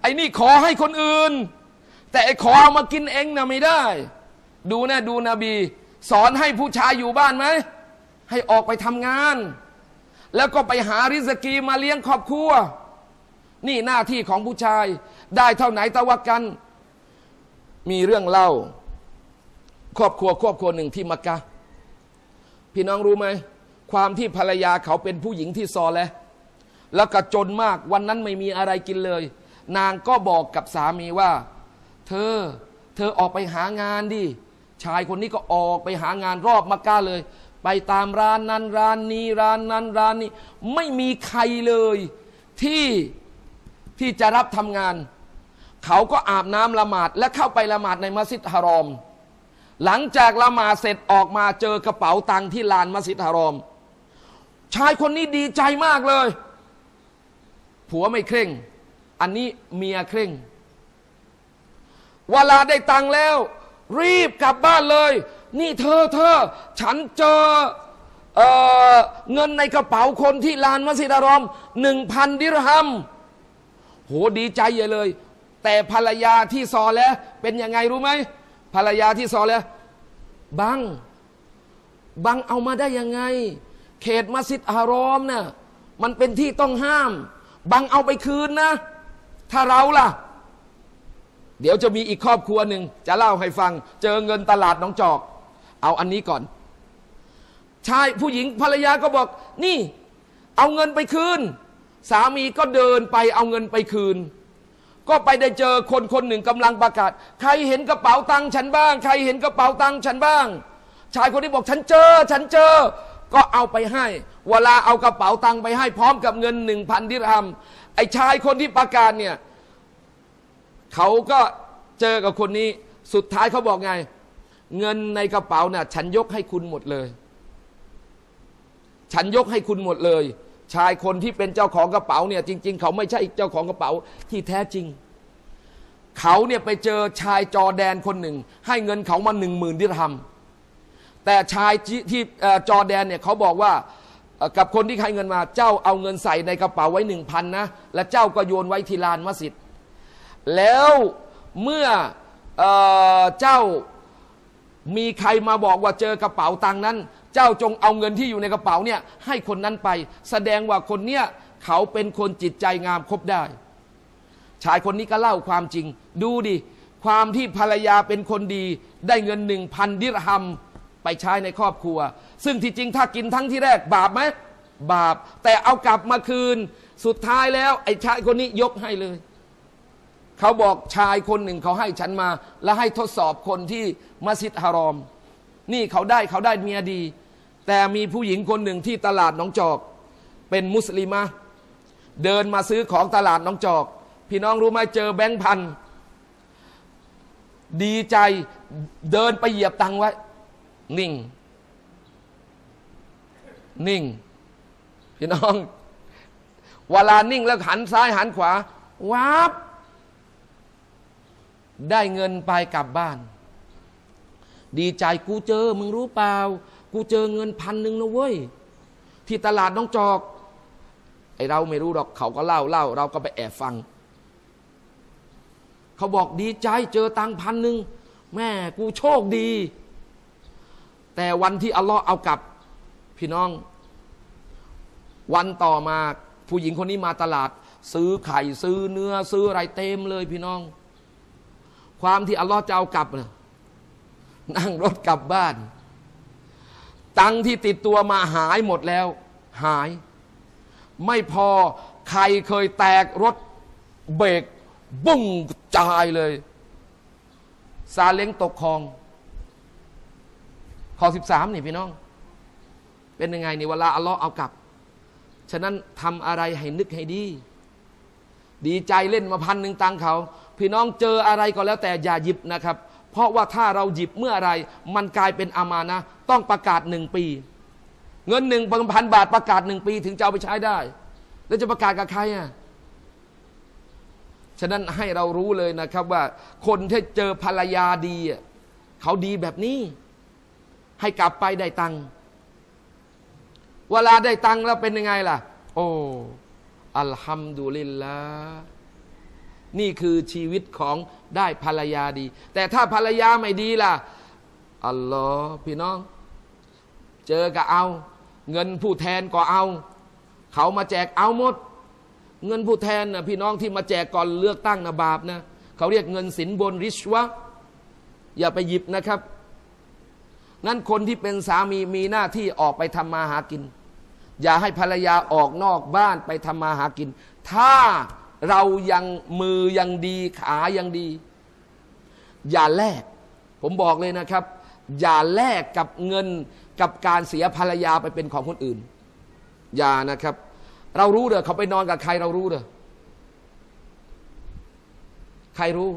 ไอ้นี่ขอให้คนอื่นแต่ไอ้ขอเอามากินเองนะไม่ได้ดูนะดูนบีสอนให้ผู้ชายอยู่บ้านไหมให้ออกไปทำงานแล้วก็ไปหาริสกีมาเลี้ยงครอบครัวนี่หน้าที่ของผู้ชายได้เท่าไหนตะวักกันมีเรื่องเล่าครอบครัวหนึ่งที่มักกะห์พี่น้องรู้ไหมความที่ภรรยาเขาเป็นผู้หญิงที่ซอเลห์แล้วก็จนมากวันนั้นไม่มีอะไรกินเลยนางก็บอกกับสามีว่าเธอออกไปหางานดิชายคนนี้ก็ออกไปหางานรอบมักกะห์เลยไปตามร้านนั้นร้านนี้ร้านนั้นร้านนี้ไม่มีใครเลยที่จะรับทำงานเขาก็อาบน้ำละหมาดและเข้าไปละหมาดในมัสยิดฮารอมหลังจากละหมาดเสร็จออกมาเจอกระเป๋าตังค์ที่ลานมัสยิดฮารอมชายคนนี้ดีใจมากเลยผัวไม่เคร่งอันนี้เมียเคร่งเวลาได้ตังค์แล้วรีบกลับบ้านเลยนี่เธอฉันเจอเงินในกระเป๋าคนที่ลานมัสยิดฮารอม 1,000 ดิรฮัมโหดีใจใหญ่เลยแต่ภรรยาที่ซอเลห์เป็นยังไงรู้ไหมภรรยาที่ซอเลห์บังเอามาได้ยังไงเขตมัสยิดฮารอมน่ะมันเป็นที่ต้องห้ามบังเอาไปคืนนะถ้าเราล่ะเดี๋ยวจะมีอีกครอบครัวหนึ่งจะเล่าให้ฟังเจอเงินตลาดหนองจอกเอาอันนี้ก่อนชายผู้หญิงภรรยาก็บอกนี่เอาเงินไปคืนสามีก็เดินไปเอาเงินไปคืนก็ไปได้เจอคนคนหนึ่งกำลังประกาศใครเห็นกระเป๋าตังค์ฉันบ้างใครเห็นกระเป๋าตังค์ฉันบ้างชายคนนี้บอกฉันเจอก็เอาไปให้เวลาเอากระเป๋าตังค์ไปให้พร้อมกับเงิน 1,000 ดิรฮัมไอ้ชายคนที่ประกาศเนี่ยเขาก็เจอกับคนนี้สุดท้ายเขาบอกไงเงินในกระเป๋าน่ะฉันยกให้คุณหมดเลยฉันยกให้คุณหมดเลยชายคนที่เป็นเจ้าของกระเป๋าเนี่ยจริงๆเขาไม่ใช่เจ้าของกระเป๋าที่แท้จริงเขาเนี่ยไปเจอชายจอร์แดนคนหนึ่งให้เงินเขามา 10,000 ดิรฮัมแต่ชายที่จอร์แดนเนี่ยเขาบอกว่ากับคนที่ให้เงินมาเจ้าเอาเงินใส่ในกระเป๋าไว้ 1,000 นะและเจ้าก็โยนไว้ที่ลานมัสยิดแล้วเมื่อเจ้ามีใครมาบอกว่าเจอกระเป๋าตังนั้นเจ้าจงเอาเงินที่อยู่ในกระเป๋าเนี่ยให้คนนั้นไปแสดงว่าคนเนี้ยเขาเป็นคนจิตใจงามคบได้ชายคนนี้ก็เล่าความจริงดูดิความที่ภรรยาเป็นคนดีได้เงิน 1,000 ดิรฮัมไปใช้ในครอบครัวซึ่งที่จริงถ้ากินทั้งที่แรกบาปไหมบาปแต่เอากลับมาคืนสุดท้ายแล้วไอ้ชายคนนี้ยกให้เลยเขาบอกชายคนหนึ่งเขาให้ฉันมาและให้ทดสอบคนที่มัสยิดฮารอมนี่เขาได้เมียดีแต่มีผู้หญิงคนหนึ่งที่ตลาดหนองจอกเป็นมุสลิมะเดินมาซื้อของตลาดหนองจอกพี่น้องรู้ไหมเจอแบงค์พันดีใจเดินไปเหยียบตังไว้นิ่งพี่น้องเวลานิ่งแล้วหันซ้ายหันขวาวับได้เงินไปกลับบ้านดีใจกูเจอมึงรู้เปล่ากูเจอเงิน 1,000 นะเว้ยที่ตลาดน้องจอกไอเราไม่รู้หรอกเขาก็เล่าเราก็ไปแอบฟังเขาบอกดีใจเจอตัง 1,000แม่กูโชคดีแต่วันที่อัลลอฮ์เอากลับพี่น้องวันต่อมาผู้หญิงคนนี้มาตลาดซื้อไข่ซื้อเนื้อซื้ออะไรเต็มเลยพี่น้องความที่อัลลอฮ์จะเอากลับนะนั่งรถกลับบ้านตังที่ติดตัวมาหายหมดแล้วหายไม่พอใครเคยแตกรถเบรกบุ้งจายเลยซาเล้งตกคลองข้อ13นี่พี่น้อง เป็นยังไงในเวลาอัลลอฮ์เอากลับฉะนั้นทำอะไรให้นึกให้ดีดีใจเล่นมา1,000ตังค์เขาพี่น้องเจออะไรก็แล้วแต่อย่าหยิบนะครับเพราะว่าถ้าเราหยิบเมื่อไรมันกลายเป็นอามานะต้องประกาศ1 ปีเงิน1,000 บาทประกาศ1 ปีถึงจะเอาไปใช้ได้แล้วจะประกาศกับใครอ่ะฉะนั้นให้เรารู้เลยนะครับว่าคนที่เจอภรรยาดีเขาดีแบบนี้ให้กลับไปได้ตังค์เวลาได้ตังค์แล้วเป็นยังไงล่ะโอ้อัลฮัมดุลิลลาห์นี่คือชีวิตของได้ภรรยาดีแต่ถ้าภรรยาไม่ดีล่ะอัลลอฮ์พี่น้องเจอก็เอาเงินผู้แทนก็เอาเขามาแจกเอาหมดเงินผู้แทนนะพี่น้องที่มาแจกก่อนเลือกตั้งนะบาปนะเขาเรียกเงินสินบนริชวะอย่าไปหยิบนะครับนั่นคนที่เป็นสามีมีหน้าที่ออกไปทำมาหากินอย่าให้ภรรยาออกนอกบ้านไปทำมาหากินถ้าเรายังมือยังดีขายังดีอย่าแลกผมบอกเลยนะครับอย่าแลกกับเงินกับการเสียภรรยาไปเป็นของคนอื่นอย่านะครับเรารู้เด้อเขาไปนอนกับใครเรารู้เด้อใครรู้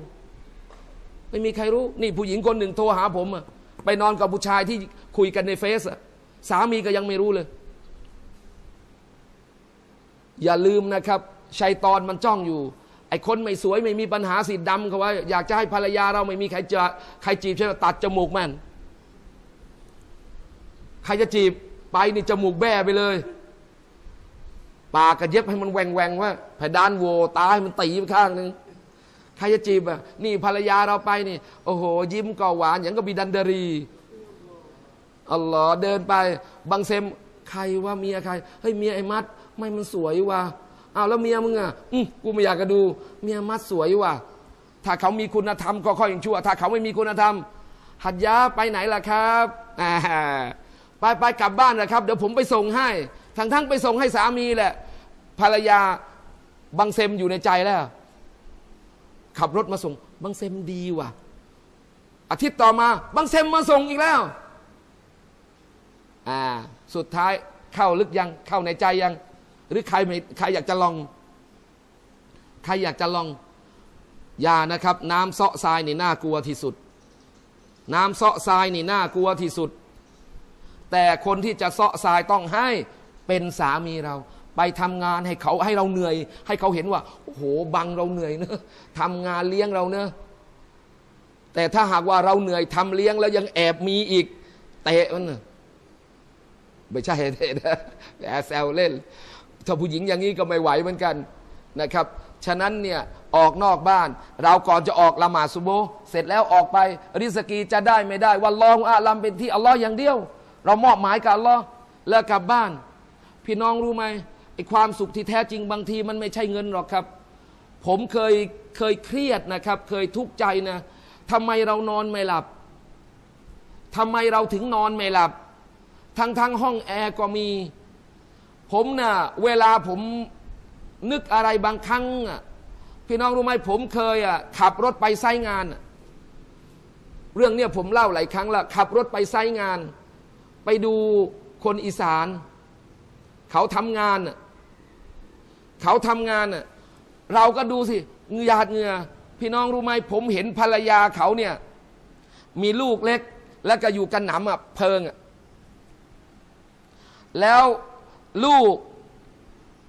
ไม่มีใครรู้นี่ผู้หญิงคนหนึ่งโทรหาผมอะไปนอนกับผู้ชายที่คุยกันในเฟซอะสามีก็ยังไม่รู้เลยอย่าลืมนะครับชัยฏอนมันจ้องอยู่ไอ้คนไม่สวยไม่มีปัญหาสีดำเขาว่าอยากจะให้ภรรยาเราไม่มีใครจีบใช่ไหมตัดจมูกมันใครจะจีบไปนี่จมูกแบ่ไปเลยปากกระเย็บให้มันแหว่งแหว่งว่าแผ่นด้านโวตาให้มันตีไปข้างนึงใครจะจีบอ่ะนี่ภรรยาเราไปนี่โอ้โหยิ้มก็หวานอย่างก็บิดันดารีอัลลอฮ์เดินไปบางเซมใครว่าเมียใครเฮ้ยเมียไอ้มัดไม่มันสวยว่ะเอาแล้วเมียมึงอ่ะกูไม่อยากจะดูเมียมัดสวยว่ะถ้าเขามีคุณธรรมก็ค่อยยังชั่วถ้าเขาไม่มีคุณธรรมหัดยาไปไหนล่ะครับไปกลับบ้านนะครับเดี๋ยวผมไปส่งให้ทั้งไปส่งให้สามีแหละภรรยาบังเซมอยู่ในใจแล้วขับรถมาส่งบังเซมดีว่ะอาทิตย์ต่อมาบังเซมมาส่งอีกแล้วสุดท้ายเข้าลึกยังเข้าในใจยังหรือใครอยากจะลองใครอยากจะลองอย่านะครับน้ำเซาะทรายนี่น่ากลัวที่สุดน้ำเซาะทรายนี่น่ากลัวที่สุดแต่คนที่จะเซาะทรายต้องให้เป็นสามีเราไปทำงานให้เราเหนื่อยให้เขาเห็นว่าโอ้โหบังเราเหนื่อยเนอะทำงานเลี้ยงเราเนอะแต่ถ้าหากว่าเราเหนื่อยทำเลี้ยงแล้วยังแอบมีอีกเตะมันเนอะไม่ใช่เตะนะแซวเล่นถ้าผู้หญิงอย่างนี้ก็ไม่ไหวเหมือนกันนะครับฉะนั้นเนี่ยออกนอกบ้านเราก่อนจะออกละหมาดซุบโบเสร็จแล้วออกไปริสกีจะได้ไม่ได้วันลองอาลัมเป็นที่อัลลอฮ์อย่างเดียวเรามอบหมายกับอัลลอฮ์แล้วกลับบ้านพี่น้องรู้ไหมไอ้ความสุขที่แท้จริงบางทีมันไม่ใช่เงินหรอกครับผมเคยเครียดนะครับเคยทุกข์ใจนะทำไมเรานอนไม่หลับทำไมเราถึงนอนไม่หลับทั้งห้องแอร์ก็มีผมนะเวลาผมนึกอะไรบางครั้งพี่น้องรู้ไหมผมเคยขับรถไปไซต์งานเรื่องเนี้ยผมเล่าหลายครั้งละขับรถไปไซต์งานไปดูคนอีสานเขาทำงานเราก็ดูสิเงยหาดเงยพี่น้องรู้ไหมผมเห็นภรรยาเขาเนี่ยมีลูกเล็กแล้วก็อยู่กันหนำเพิงแล้วลูก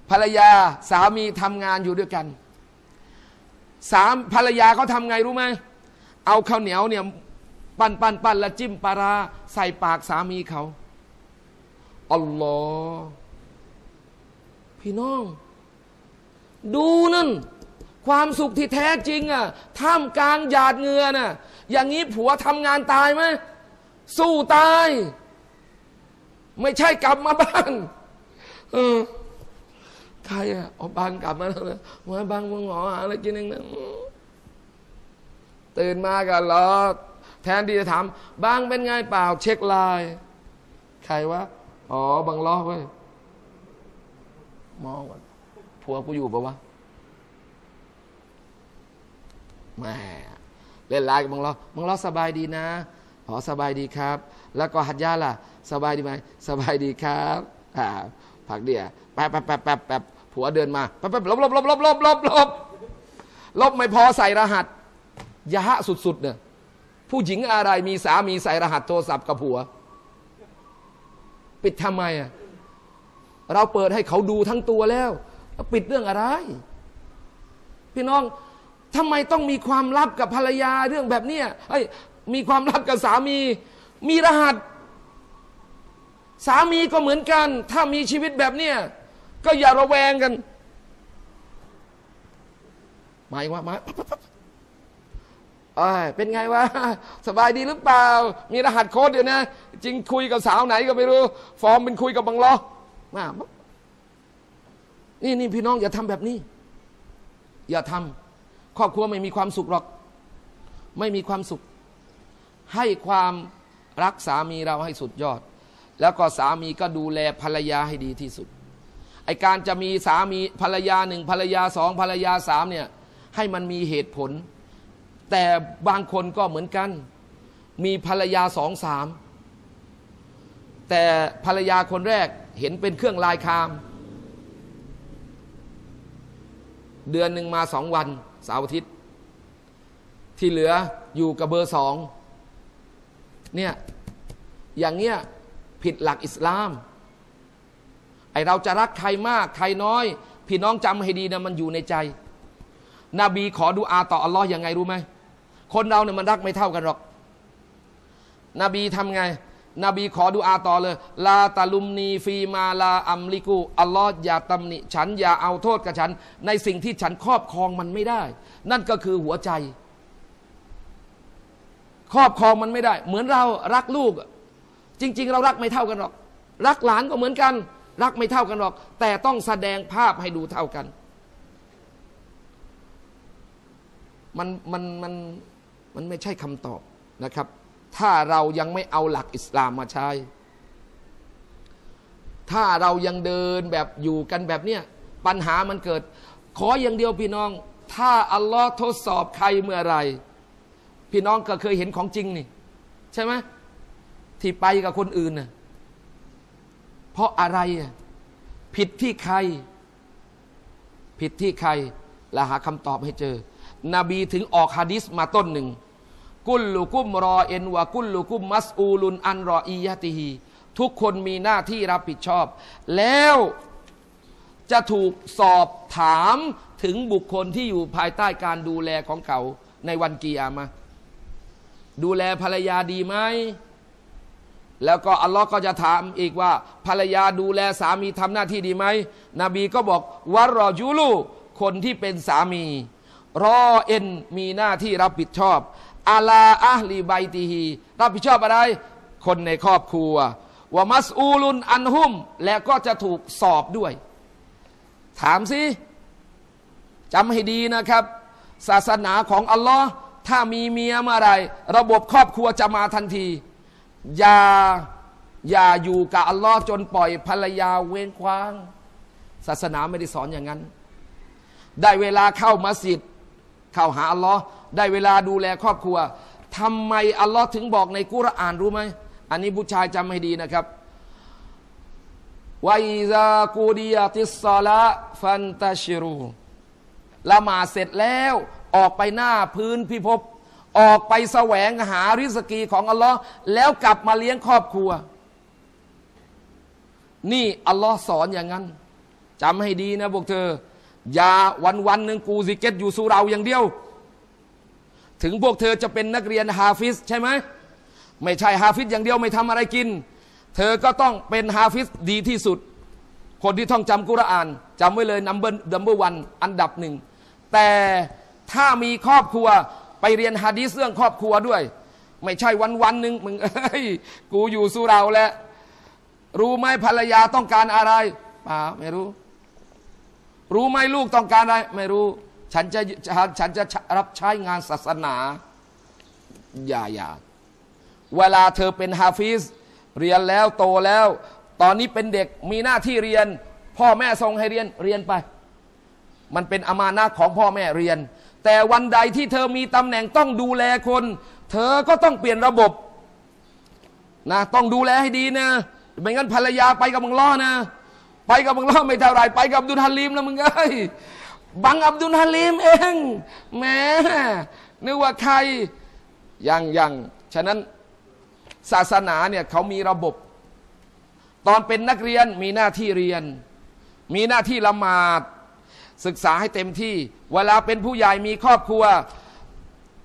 ภรรยาสามีทำงานอยู่ด้วยกันภรรยาเขาทำไงรู้ไหมเอาข้าวเหนียวเนี่ยปั้นแล้วจิ้มปลาร้าใส่ปากสามีเขาอัลลอฮ์พี่น้องดูนั่นความสุขที่แท้จริงอ่ะท่ามกลางหยาดเหงื่อน่ะอย่างนี้ผัวทำงานตายไหมสู้ตายไม่ใช่กลับมาบ้านใครอ่ะเอาบางกลับมาแล้วนะมาบางมึงหอหาอะไรกินเองนะตื่นมากันหรอแทนที่จะถามบางเป็นไงเปล่าเช็คไลน์ใครวะอ๋อบางล้อเว้ยมองก่อนผัวกูอยู่ปะวะแม่เล่นไลน์กับบางล้อบางล้อสบายดีนะ อ๋อสบายดีครับแล้วก็หัดย่าล่ะสบายดีไหมสบายดีครับผักเดี่ยแป๊บแป๊บแป๊บแป๊บแป๊บผัวเดินมาแป๊บแป๊บลบลบลบลบลบลบลบลบไม่พอใส่รหัสยะสุดๆเนี่ยผู้หญิงอะไรมีสามีใส่รหัสโทรศัพท์กับผัวปิดทำไมอ่ะเราเปิดให้เขาดูทั้งตัวแล้วปิดเรื่องอะไรพี่น้องทำไมต้องมีความลับกับภรรยาเรื่องแบบเนี้ยเฮ้ยมีความลับกับสามีมีรหัสสามีก็เหมือนกันถ้ามีชีวิตแบบเนี้ยก็อย่าระแวงกันหมายว่าเป็นไงวะสบายดีหรือเปล่ามีรหัสโค้ดอยู่นะจริงคุยกับสาวไหนก็ไม่รู้ฟอร์มเป็นคุยกับบังล้อมานี่พี่น้องอย่าทำแบบนี้อย่าทำครอบครัวไม่มีความสุขหรอกไม่มีความสุขให้ความรักสามีเราให้สุดยอดแล้วก็สามีก็ดูแลภรรยาให้ดีที่สุดไอการจะมีสามีภรรยาหนึ่งภรรยาสองภรรยาสามเนี่ยให้มันมีเหตุผลแต่บางคนก็เหมือนกันมีภรรยาสองสามแต่ภรรยาคนแรกเห็นเป็นเครื่องลายคามเดือนหนึ่งมาสองวันเสาร์อาทิตย์ที่เหลืออยู่กับเบอร์สองเนี่ยอย่างเงี้ยผิดหลักอิสลามไอเราจะรักใครมากใครน้อยพี่น้องจำให้ดีนะมันอยู่ในใจนบีขอดุอาต่ออัลลอฮ์ยังไงรู้ไหมคนเราเนี่ยมันรักไม่เท่ากันหรอกนบีทำไงนบีขอดุอาต่อเลยลาตะลุมนีฟีมาลาอัมลิกูอัลลอฮ์อย่าตำหนิฉันอย่าเอาโทษกับฉันในสิ่งที่ฉันครอบครองมันไม่ได้นั่นก็คือหัวใจครอบครองมันไม่ได้เหมือนเรารักลูกจริงๆเรารักไม่เท่ากันหรอกรักหลานก็เหมือนกันรักไม่เท่ากันหรอกแต่ต้องแสดงภาพให้ดูเท่ากันมันไม่ใช่คำตอบนะครับถ้าเรายังไม่เอาหลักอิสลามมาใช้ถ้าเรายังเดินแบบอยู่กันแบบเนี้ยปัญหามันเกิดขออย่างเดียวพี่น้องถ้าอัลลอฮ์ทดสอบใครเมื่อไรพี่น้องก็เคยเห็นของจริงนี่ใช่ไหมที่ไปกับคนอื่นน่ะเพราะอะไรผิดที่ใครผิดที่ใครและหาคำตอบให้เจอนบีถึงออกหะดีษมาต้นหนึ่งกุลลูกุมรอเอ็นวะกุลลูกุมมัสอูลุนอันรออียะติฮีทุกคนมีหน้าที่รับผิดชอบแล้วจะถูกสอบถามถึงบุคคลที่อยู่ภายใต้การดูแลของเขาในวันกิยามะห์ดูแลภรรยาดีไหมแล้วก็อัลลอฮ์ก็จะถามอีกว่าภรรยาดูแลสามีทำหน้าที่ดีไหมนบีก็บอกวะรอจุลูคนที่เป็นสามีรอเอ็นมีหน้าที่รับผิดชอบอาลาอะลีไบตีฮีรับผิดชอบอะไรคนในครอบครัววะมัสอูลุนอันฮุมและก็จะถูกสอบด้วยถามสิจำให้ดีนะครับศาสนาของอัลลอฮ์ถ้ามีเมียเมื่อไรระบบครอบครัวจะมาทันทีอย่าอยู่กับอัลลอฮ์จนปล่อยภรรยาเว้นคว้างศาสนาไม่ได้สอนอย่างนั้นได้เวลาเข้ามัสยิดเข้าหาอัลลอฮ์ได้เวลาดูแลครอบครัวทำไมอัลลอฮ์ถึงบอกในกุรอานรู้ไหมอันนี้ผู้ชายจำให้ดีนะครับวะอิซากูดิยะติสซอลาฟันตะชิรูละหมาดเสร็จแล้วออกไปหน้าพื้นพิภพออกไปแสวงหาริสกีของอัลลอฮ์แล้วกลับมาเลี้ยงครอบครัวนี่อัลลอฮ์สอนอย่างนั้นจำให้ดีนะพวกเธออย่าวันๆหนึ่งกูซิเก็ตอยู่สู่เราอย่างเดียวถึงพวกเธอจะเป็นนักเรียนฮาฟิซใช่ไหมไม่ใช่ฮาฟิซอย่างเดียวไม่ทำอะไรกินเธอก็ต้องเป็นฮาฟิซดีที่สุดคนที่ท่องจำกุรอานจำไว้เลยนัมเบอร์ 1อันดับหนึ่งแต่ถ้ามีครอบครัวไปเรียนหะดีษเรื่องครอบครัวด้วยไม่ใช่วันๆหนึ่งมึงกูอยู่สู่เราแล้วรู้ไหมภรรยาต้องการอะไรป่าไม่รู้รู้ไหมลูกต้องการอะไรไม่รู้ฉันจะรับใช้งานศาสนาอย่าเวลาเธอเป็นฮาฟิซเรียนแล้วโตแล้วตอนนี้เป็นเด็กมีหน้าที่เรียนพ่อแม่ทรงให้เรียนไปมันเป็นอามานะห์ของพ่อแม่เรียนแต่วันใดที่เธอมีตำแหน่งต้องดูแลคนเธอก็ต้องเปลี่ยนระบบ นะต้องดูแลให้ดีนะไม่งั้นภรรยาไปกับมึงล่อนะไปกับมึงล่อไม่เท่าไรไปกับอับดุลฮาลิมนะมึงเอ้ยบังอับดุลฮาลิมเองแหมนึกว่าใครยังฉะนั้นศาสนาเนี่ยเขามีระบบตอนเป็นนักเรียนมีหน้าที่เรียนมีหน้าที่ละหมาดศึกษาให้เต็มที่เวลาเป็นผู้ใหญ่มีครอบครัว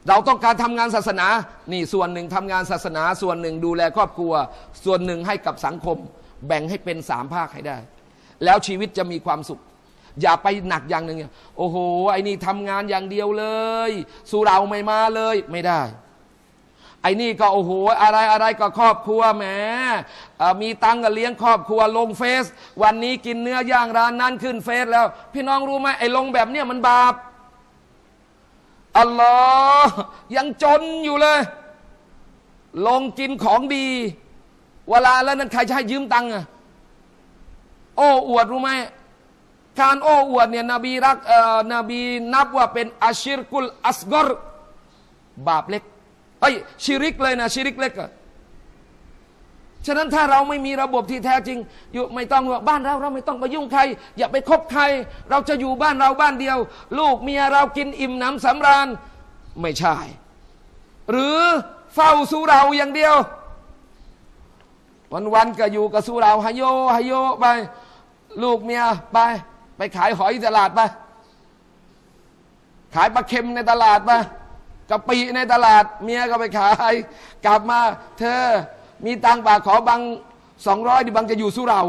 เราต้องการทำงานศาสนานี่ส่วนหนึ่งทำงานศาสนาส่วนหนึ่งดูแลครอบครัวส่วนหนึ่งให้กับสังคมแบ่งให้เป็นสามภาคให้ได้แล้วชีวิตจะมีความสุขอย่าไปหนักอย่างหนึ่งโอ้โหไอ้นี่ทำงานอย่างเดียวเลยสุราไม่มาเลยไม่ได้ไอ้นี่ก็โอ้โหอะไรก็ครอบครัวแหมมีตังก็เลี้ยงครอบครัวลงเฟซวันนี้กินเนื้อย่างร้านนั้นขึ้นเฟซแล้วพี่น้องรู้ไหมไอ้ลงแบบเนี้ยมันบาปอัลลอฮ์ยังจนอยู่เลยลงกินของดีเวลาแล้วนั้นใครจะให้ยืมตังค์อะโอ้อวดรู้ไหมการโอ้อวดเนี่ยนบีรักนบีนับว่าเป็นอาชิรกุลอัสกอรบาปเล็กไอ้ชิริกเลยนะชิริกเล็กอะฉะนั้นถ้าเราไม่มีระบบที่แท้จริงอยู่ไม่ต้องบ้านเราไม่ต้องไปยุ่งใครอย่าไปคบใครเราจะอยู่บ้านเราบ้านเดียวลูกเมียเรากินอิ่มน้ำสำราญไม่ใช่หรือเฝ้าสุราอย่างเดียววันๆก็อยู่กับสุราฮโยฮโยไปลูกเมียไปขายหอยตลาดไปขายปลาเค็มในตลาดไปกะปิในตลาดเมียก็ไปขายกลับมาเธอมีตังป่าขอบัง200ดิบังจะอยู่สู้เรา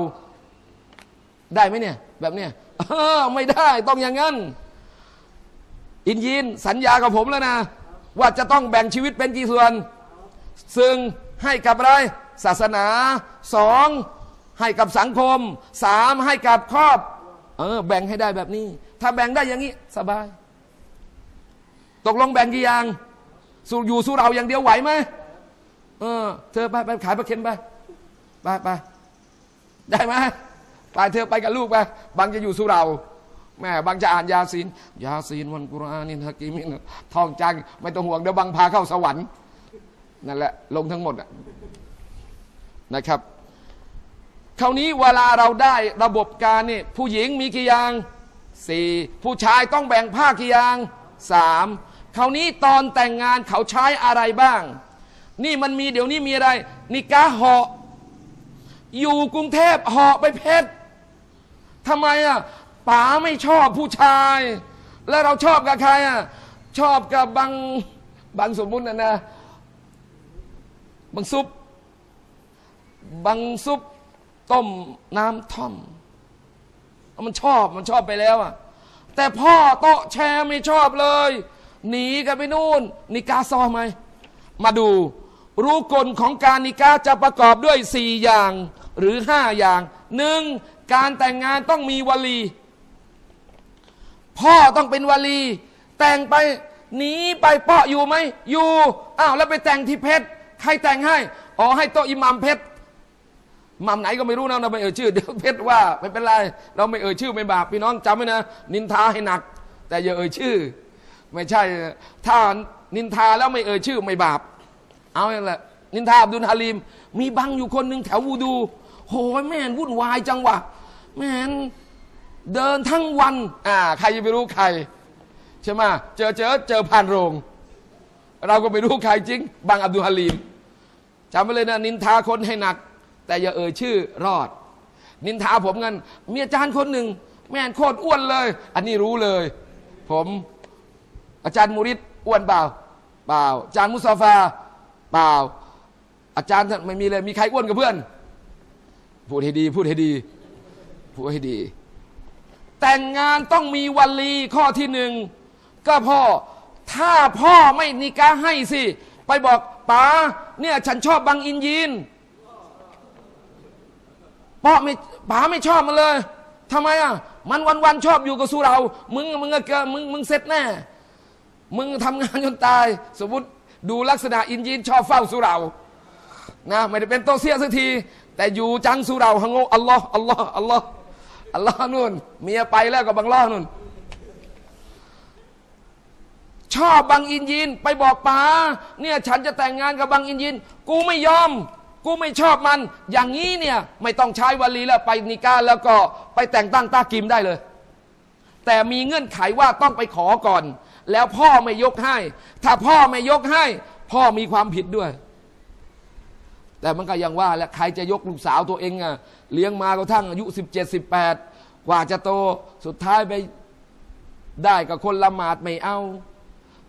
ได้ไหมเนี่ยแบบเนี้ยไม่ได้ต้องอย่างนั้นอินยินสัญญากับผมแล้วนะว่าจะต้องแบ่งชีวิตเป็นกี่ส่วนซึ่งให้กับอะไรศาสนา2ให้กับสังคม3ให้กับครอบแบ่งให้ได้แบบนี้ถ้าแบ่งได้อย่างนี้สบายตกลงแบ่งกี่อย่างอยู่สู้เราอย่างเดียวไหวไหมเธอไปขายปลาเค็มไปได้ไหมไปเธอไปกับลูกไปบางจะอยู่สุเราแม่บางจะอ่านยาซีนวันกุรอานินฮะกีมินท่องจังไม่ต้องห่วงเดี๋ยวบางพาเข้าสวรรค์นั่นแหละลงทั้งหมดนะครับคราวนี้เวลาเราได้ระบบการนี่ผู้หญิงมีกี่อย่าง4ผู้ชายต้องแบ่งผ้ากี่อย่าง3คราวนี้ตอนแต่งงานเขาใช้อะไรบ้างนี่มันมีเดี๋ยวนี้มีอะไรนิกะห์เหาะอยู่กรุงเทพเหาะไปเพชรทำไมอ่ะป๋าไม่ชอบผู้ชายแล้วเราชอบกับใครอ่ะชอบกับบางสมมุตินะบางซุปต้มน้ำท่อมมันชอบไปแล้วอ่ะแต่พ่อโต๊ะแชร์ไม่ชอบเลยหนีกันไปนู่นนิกะห์ซอไหมมาดูรู้กลของการนิกาจะประกอบด้วย4อย่างหรือ5อย่าง1การแต่งงานต้องมีวลีพ่อต้องเป็นวลีแต่งไปหนีไปเปาะอยู่ไหมอยู่อ้าวแล้วไปแต่งที่เพชรใครแต่งให้อ๋อให้โตอิหมัมเพชรมัมไหนก็ไม่รู้นะเราไม่เอ่ยชื่อเดี๋ยวเพชรว่าไม่เป็นไรเราไม่เอ่ยชื่อไม่บาปพี่น้องจำไว้นะนินทาให้หนักแต่อย่าเอ่ยชื่อไม่ใช่ถ้านินทาแล้วไม่เอ่ยชื่อไม่บาปเอาอย่างแหละนินทาอับดุลฮาลิมมีบังอยู่คนหนึ่งแถววูดูโหแม่นวุ่นวายจังวะแม่นเดินทั้งวันใครจะไปรู้ใครใช่ไหมเจอผ่านโรงเราก็ไม่รู้ใครจริงบังอับดุลฮาลิมจำไว้เลยนะนินทาคนให้หนักแต่อย่าเอ่ยชื่อรอดนินทาผมกันมีอาจารย์คนหนึ่งแม่นโคตรอ้วนเลยอันนี้รู้เลยผมอาจารย์มูริดอ้วนเปล่าเปล่าอาจารย์มุสตาฟาเปล่าอาจารย์ไม่มีเลยมีใครอ้วนกับเพื่อนพูดให้ดีแต่งงานต้องมีวลีข้อที่1ก็พ่อถ้าพ่อไม่นิกะห์ให้สิไปบอกป๋าเนี่ยฉันชอบบังอินยีนป๋าไม่ชอบมันเลยทำไมอ่ะมันวันๆชอบอยู่กับสุเรามึงเสร็จแน่มึงทำงานจนตายสมมติดูลักษณะอินยีนชอบเฝ้าสุเรานะไม่ได้เป็นโตเสียสักทีแต่อยู่จังสุเราหงออัลลอฮ์นู่นเมียไปแล้วกับบังล่อนู่นชอบบังอินยีนไปบอกป๋าเนี่ยฉันจะแต่งงานกับบังอินยีนกูไม่ยอม กูไม่ชอบมันอย่างนี้เนี่ยไม่ต้องใช้วลีแล้วไปนิกาแล้วก็ไปแต่งตั้งตากิมได้เลยแต่มีเงื่อนไขว่าต้องไปขอก่อนแล้วพ่อไม่ยกให้ถ้าพ่อไม่ยกให้พ่อมีความผิดด้วยแต่มันก็ยังว่าและใครจะยกลูกสาวตัวเองอะเลี้ยงมากระทั่งอายุ17-18กว่าจะโตสุดท้ายไปได้กับคนละหมาดไม่เอา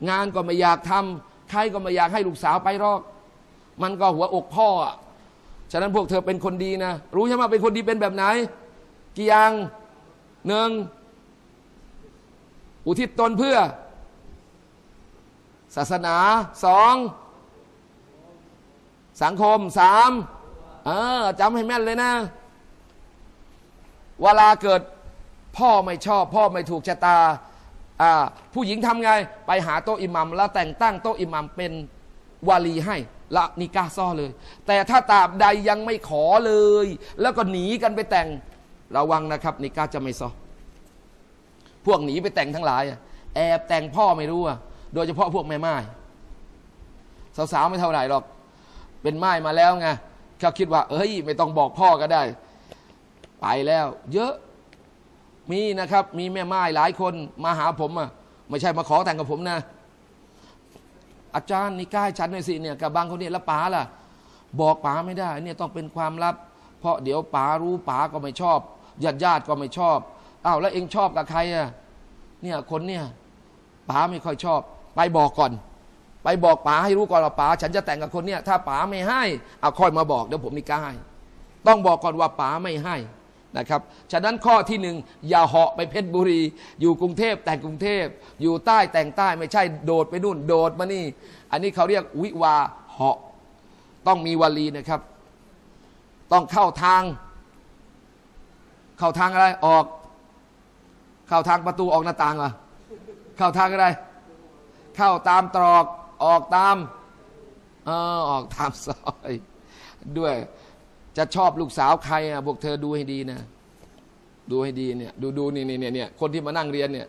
งานก็ไม่อยากทำใครก็ไม่อยากให้ลูกสาวไปหรอกมันก็หัวอกพ่ออะฉะนั้นพวกเธอเป็นคนดีนะรู้ใช่ไหมเป็นคนดีเป็นแบบไหนกี่อย่างหนึ่งอุทิศตนเพื่อศาสนาสองสังคมสามจำให้แม่นเลยนะเวลาเกิดพ่อไม่ชอบพ่อไม่ถูกชะตาผู้หญิงทำไงไปหาโต๊ะอิหมัมแล้วแต่งตั้งโต๊ะอิหมัมเป็นวาลีให้ละนิกาซ่อเลยแต่ถ้าตราบใดยังไม่ขอเลยแล้วก็หนีกันไปแต่งระวังนะครับนิกาจะไม่ซ่อพวกหนีไปแต่งทั้งหลายแอบแต่งพ่อไม่รู้โดยเฉพาะพวกแม่ม่ายสาวๆไม่เท่าไหร่หรอกเป็นม่ายมาแล้วไงเขาคิดว่าเอ้ยไม่ต้องบอกพ่อก็ได้ไปแล้วเยอะมีนะครับมีแม่ม่ายหลายคนมาหาผมไม่ใช่มาขอแต่งกับผมนะอาจารย์นิกายฉันหน่อยสิเนี่ยกับบางคนเนี่ยแล้วป๋าล่ะบอกป๋าไม่ได้เนี่ยต้องเป็นความลับเพราะเดี๋ยวป๋ารู้ป๋าก็ไม่ชอบญาติก็ไม่ชอบอ้าวแล้วเองชอบกับใครเนี่ยคนเนี่ยป๋าไม่ค่อยชอบไปบอกก่อนไปบอกป๋าให้รู้ก่อนว่าป๋าฉันจะแต่งกับคนเนี่ยถ้าป๋าไม่ให้เอาค่อยมาบอกเดี๋ยวผมนิกายให้ต้องบอกก่อนว่าป๋าไม่ให้นะครับฉะนั้นข้อที่หนึ่งอย่าเหาะไปเพชรบุรีอยู่กรุงเทพแต่งกรุงเทพอยู่ใต้แต่งใต้ไม่ใช่โดดไปนู่นโดดมานี่อันนี้เขาเรียกวิวาเหาะต้องมีวลีนะครับต้องเข้าทางอะไรออกเข้าทางประตูออกหน้าต่างเหรอเข้าทางอะไรเข้าตามตรอกออกตามซอยด้วยจะชอบลูกสาวใครพวกเธอดูให้ดีนะดูให้ดีเนี่ยดูนี่คนที่มานั่งเรียนเนี่ย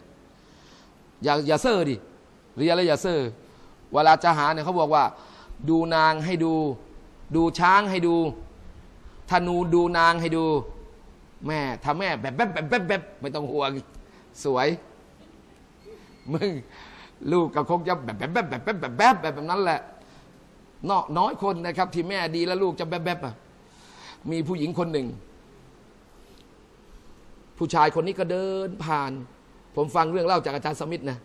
อย่าเซ่อดิเรียนแล้วอย่าเซ่อเวลาจะหาเนี่ยเขาบอกว่าดูนางให้ดูช้างให้ดูธนูดูนางให้ดูแม่ถ้าแม่แบบไม่ต้องห่วงสวยมึงลูกกับคงจะแบบนั้นแหละน้อยคนนะครับที่แม่ดีแล้วลูกจะแบบมีผู้หญิงคนหนึ่งผู้ชายคนนี้ก็เดินผ่านผมฟังเรื่องเล่าจากอาจารย์สมิธนะ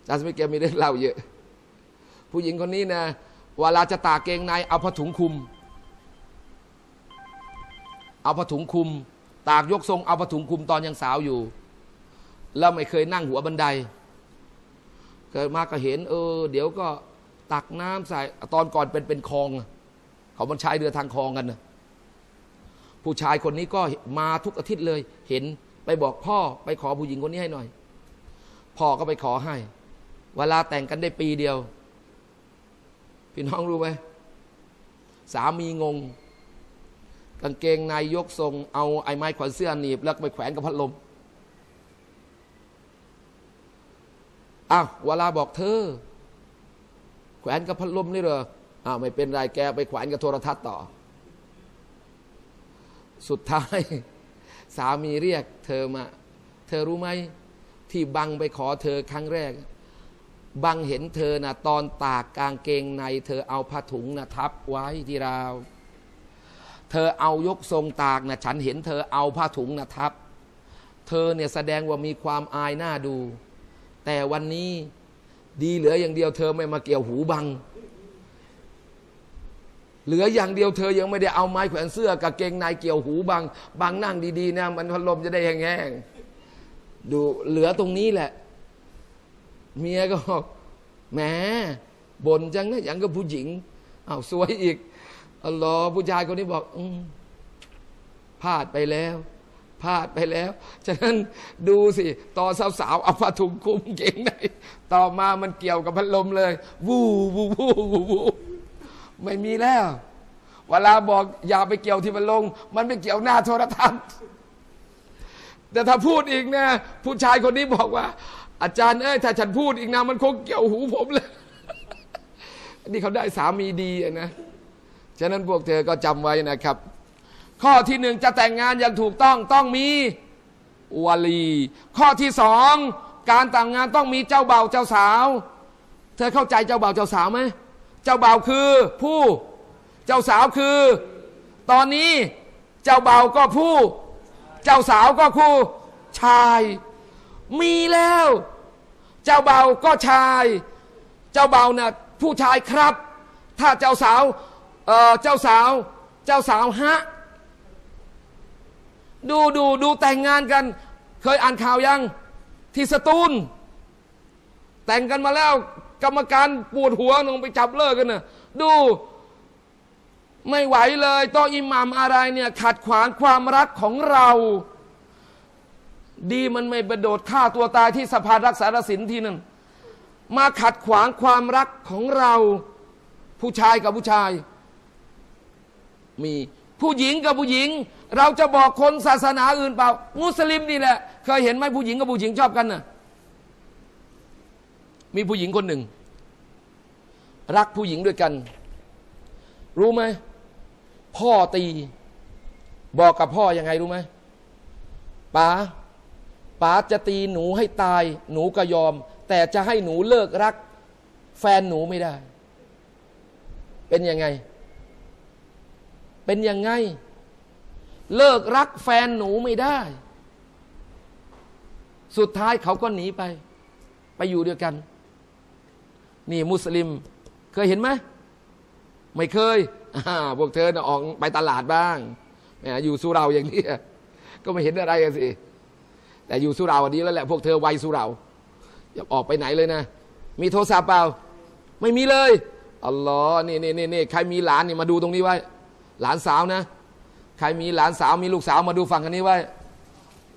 อาจารย์สมิธแกมีเรื่องเล่าเยอะผู้หญิงคนนี้นะเวลาจะตากเกงในเอาผ้าถุงคลุมตากยกทรงเอาผ้าถุงคลุมตอนยังสาวอยู่แล้วไม่เคยนั่งหัวบันไดเกิดมาก็เห็นเดี๋ยวก็ตักน้ำใส่ตอนก่อนเป็นคลองเขามันใช้เรือทางคลองกันนะผู้ชายคนนี้ก็มาทุกอาทิตย์เลยเห็นไปบอกพ่อไปขอผู้หญิงคนนี้ให้หน่อยพ่อก็ไปขอให้เวลาแต่งกันได้ปีเดียวพี่น้องรู้ไหมสามีงงกางเกงในยกทรงเอาไอ้ไม้แขวนเสื้อหนีบแล้วไปแขวนกับพัดลมอ้าวเวลาบอกเธอแขวนกับพัดลมนี่เหรออ้าวไม่เป็นไรแกไปแขวนกับโทรทัศน์ต่อสุดท้ายสามีเรียกเธอมาเธอรู้ไหมที่บังไปขอเธอครั้งแรกบังเห็นเธอนะตอนตากกางเกงในเธอเอาผ้าถุงนะทับไว้ที่ราวเธอเอายกทรงตากนะฉันเห็นเธอเอาผ้าถุงนะทับเธอเนี่ยแสดงว่ามีความอายหน้าดูแต่วันนี้ดีเหลืออย่างเดียวเธอไม่มาเกี่ยวหูบังเหลืออย่างเดียวเธอยังไม่ได้เอาไม้แขวนเสื้อกับเกงในเกี่ยวหูบังนั่งดีๆนะมันพัดลมจะได้แห้งๆดูเหลือตรงนี้แหละเมียก็แหมบ่นจังนะอย่างกับผู้หญิงเอาสวยอีกอัลลอฮ์ผู้ชายคนนี้บอกพลาดไปแล้วฉะนั้นดูสิตอนสาวๆเอาผ้าถุงคลุมเก่งในต่อมามันเกี่ยวกับพัดลมเลยวูวูวูวูไม่มีแล้วเวลาบอกอย่าไปเกี่ยวที่พัดลมมันไปเกี่ยวหน้าโทรทัศน์แต่ถ้าพูดอีกนะผู้ชายคนนี้บอกว่าอาจารย์ถ้าฉันพูดอีกนะมันคงเกี่ยวหูผมเลยนี่เขาได้สามีดีนะ ฉะนั้นพวกเธอก็จำไว้นะครับข้อที่หนึ่งจะแต่งงานอย่างถูกต้องต้องมีวาลีข้อที่สองการแต่งงานต้องมีเจ้าบ่าวเจ้าสาวเธอเข้าใจเจ้าบ่าวเจ้าสาวไหมเจ้าบ่าวคือผู้เจ้าสาวคือตอนนี้เจ้าบ่าวก็ผู้เจ้าสาวก็คู่ชายมีแล้วเจ้าบ่าวก็ชายเจ้าบ่าวเนี่ยผู้ชายครับถ้าเจ้าสาวฮะดูแต่งงานกันเคยอ่านข่าวยังที่สตูลแต่งกันมาแล้วกรรมการปวดหัวลงไปจับเลิกกันน่ะดูไม่ไหวเลยโต๊ะอิหม่ามอะไรเนี่ยขัดขวางความรักของเราดีมันไม่กระโดดฆ่าตัวตายที่สภารักษาศีลทีนึงมาขัดขวางความรักของเราผู้ชายกับผู้ชายมีผู้หญิงกับผู้หญิงเราจะบอกคนศาสนาอื่นเปล่ามุสลิมนี่แหละเคยเห็นไหมผู้หญิงกับผู้หญิงชอบกันน่ะมีผู้หญิงคนหนึ่งรักผู้หญิงด้วยกันรู้ไหมพ่อตีบอกกับพ่อยังไงรู้ไหมป๋าจะตีหนูให้ตายหนูก็ยอมแต่จะให้หนูเลิกรักแฟนหนูไม่ได้เป็นยังไงเลิกรักแฟนหนูไม่ได้สุดท้ายเขาก็หนีไปอยู่ด้วยกันนี่มุสลิมเคยเห็นไหมไม่เคยพวกเธอออกไปตลาดบ้างอยู่สุเหร่าอย่างนี้ก็ไม่เห็นอะไรกันสิแต่อยู่สุเหร่าวันนี้แล้วแหละพวกเธอวัยสุเหร่าอย่าออกไปไหนเลยนะมีโทรศัพท์เปล่าไม่มีเลยอัลลอฮ์นี่ใครมีหลานนี่มาดูตรงนี้ไว้หลานสาวนะใครมีหลานสาวมีลูกสาวมาดูฝั่งอันนี้ไว้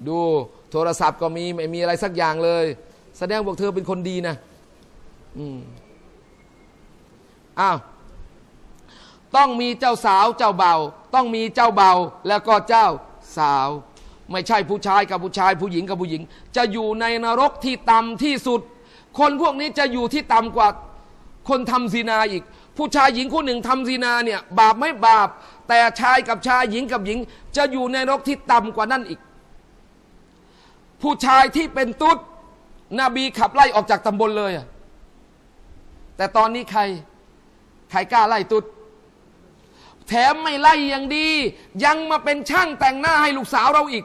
ดูโทรศัพท์ก็มีไม่มีอะไรสักอย่างเลยแสดงบอกเธอเป็นคนดีนะต้องมีเจ้าสาวเจ้าเบาต้องมีเจ้าเบาแล้วก็เจ้าสาวไม่ใช่ผู้ชายกับผู้ชายผู้หญิงกับผู้หญิงจะอยู่ในนรกที่ต่ำที่สุดคนพวกนี้จะอยู่ที่ต่ำกว่าคนทำซินาอีกผู้ชายหญิงคู่หนึ่งทำซินาเนี่ยบาปไม่บาปแต่ชายกับชายหญิงกับหญิงจะอยู่ในนรกที่ต่ำกว่านั่นอีกผู้ชายที่เป็นตุ๊ดนบีขับไล่ออกจากตำบลเลยแต่ตอนนี้ใครกล้าไล่ตุ๊ดแถมไม่ไล่อย่างดียังมาเป็นช่างแต่งหน้าให้ลูกสาวเราอีก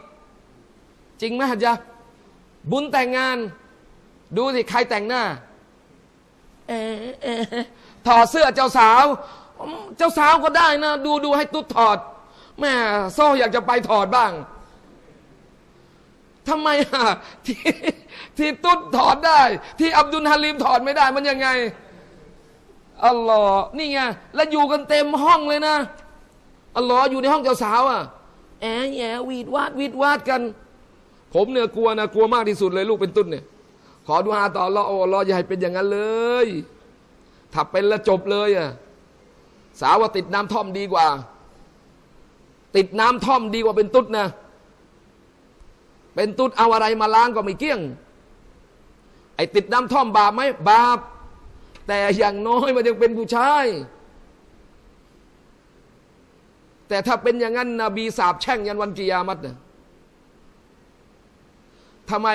จริงไหมฮะจ๊ะบุญแต่งงานดูสิใครแต่งหน้าถอดเสื้อเจ้าสาวก็ได้นะดูให้ตุ๊ดถอดแม่โซ่อยากจะไปถอดบ้างทำไมที่ตุ๊ดถอดได้ที่อับดุลฮาลิมถอดไม่ได้มันยังไงอัลลอฮ์นี่ไงแล้วอยู่กันเต็มห้องเลยนะอัลลอฮ์อยู่ในห้องเจ้าสาวแย่วีดวาดกันผมเนี่ยกลัวนะกลัวมากที่สุดเลยลูกเป็นตุ๊ดเนี่ยขอดุอาต่ออัลลอฮ์อัลลอฮ์อย่าให้เป็นอย่างนั้นเลยถ้าเป็นแล้วจบเลยสาวว่าติดน้ำท่อมดีกว่าเป็นตุ๊ดนะเป็นตุ๊ดเอาอะไรมาล้างก็ไม่เกี้ยงไอ้ติดน้ำท่อมบาปไหมบาปแต่อย่างน้อยมันยังเป็นผู้ชายแต่ถ้าเป็นอย่างนั้นนบีสาปแช่งยันวันกิยามัตเนี่ยทำไม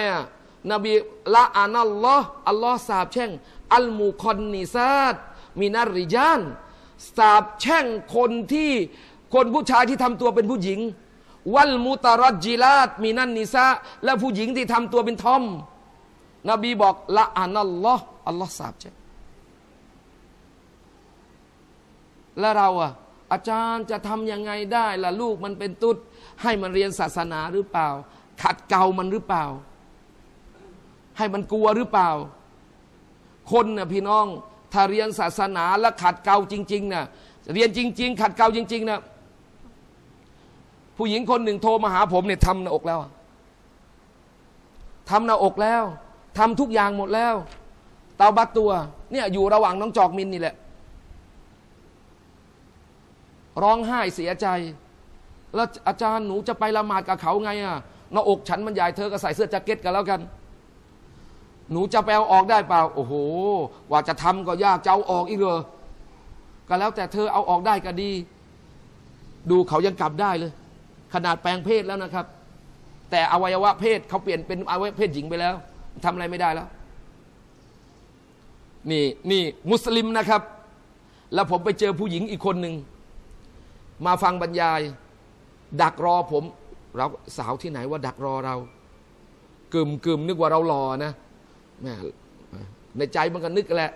นบีละอานัลลอฮ์อัลลอฮ์สาปแช่งอัลมูคอนนิซาตมินาริยานสาปแช่งคนผู้ชายที่ทำตัวเป็นผู้หญิงวัลมุตารจิลาตมินันนิซาและผู้หญิงที่ทำตัวเป็นทอมนบีบอกละอานัลลอฮ์อัลลอฮ์สาปแช่งแล้วเราอาจารย์จะทำยังไงได้ล่ะลูกมันเป็นตุ๊ดให้มันเรียนศาสนาหรือเปล่าขัดเกลามันหรือเปล่าให้มันกลัวหรือเปล่าคนน่ะพี่น้องถ้าเรียนศาสนาและขัดเกลาจริงๆน่ะเรียนจริงๆขัดเกลาจริงๆน่ะผู้หญิงคนหนึ่งโทรมาหาผมเนี่ยทำหน้าอกแล้วทำทุกอย่างหมดแล้วเตาบัตตัวเนี่ยอยู่ระหว่างน้องจอกมินนี่แหละร้องไห้เสียใจแล้วอาจารย์หนูจะไปละหมาดกับเขาไงหน้าอกฉันมันใหญ่เธอก็ใส่เสื้อแจ็คเก็ตกันแล้วกันหนูจะไปเอาออกได้เปล่าโอ้โหว่าจะทำก็ยากจะเอาออกอีกเหรอก็แล้วแต่เธอเอาออกได้ก็ดี ดูเขายังกลับได้เลยขนาดแปลงเพศแล้วนะครับแต่อวัยวะเพศเขาเปลี่ยนเป็นอวัยวะเพศหญิงไปแล้วทำอะไรไม่ได้แล้วนี่มุสลิมนะครับแล้วผมไปเจอผู้หญิงอีกคนหนึ่งมาฟังบรรยายดักรอผมเราสาวที่ไหนว่าดักรอเรากึ่มนึกว่าเรารอนะแม่ในใจมันก็นึกแหละ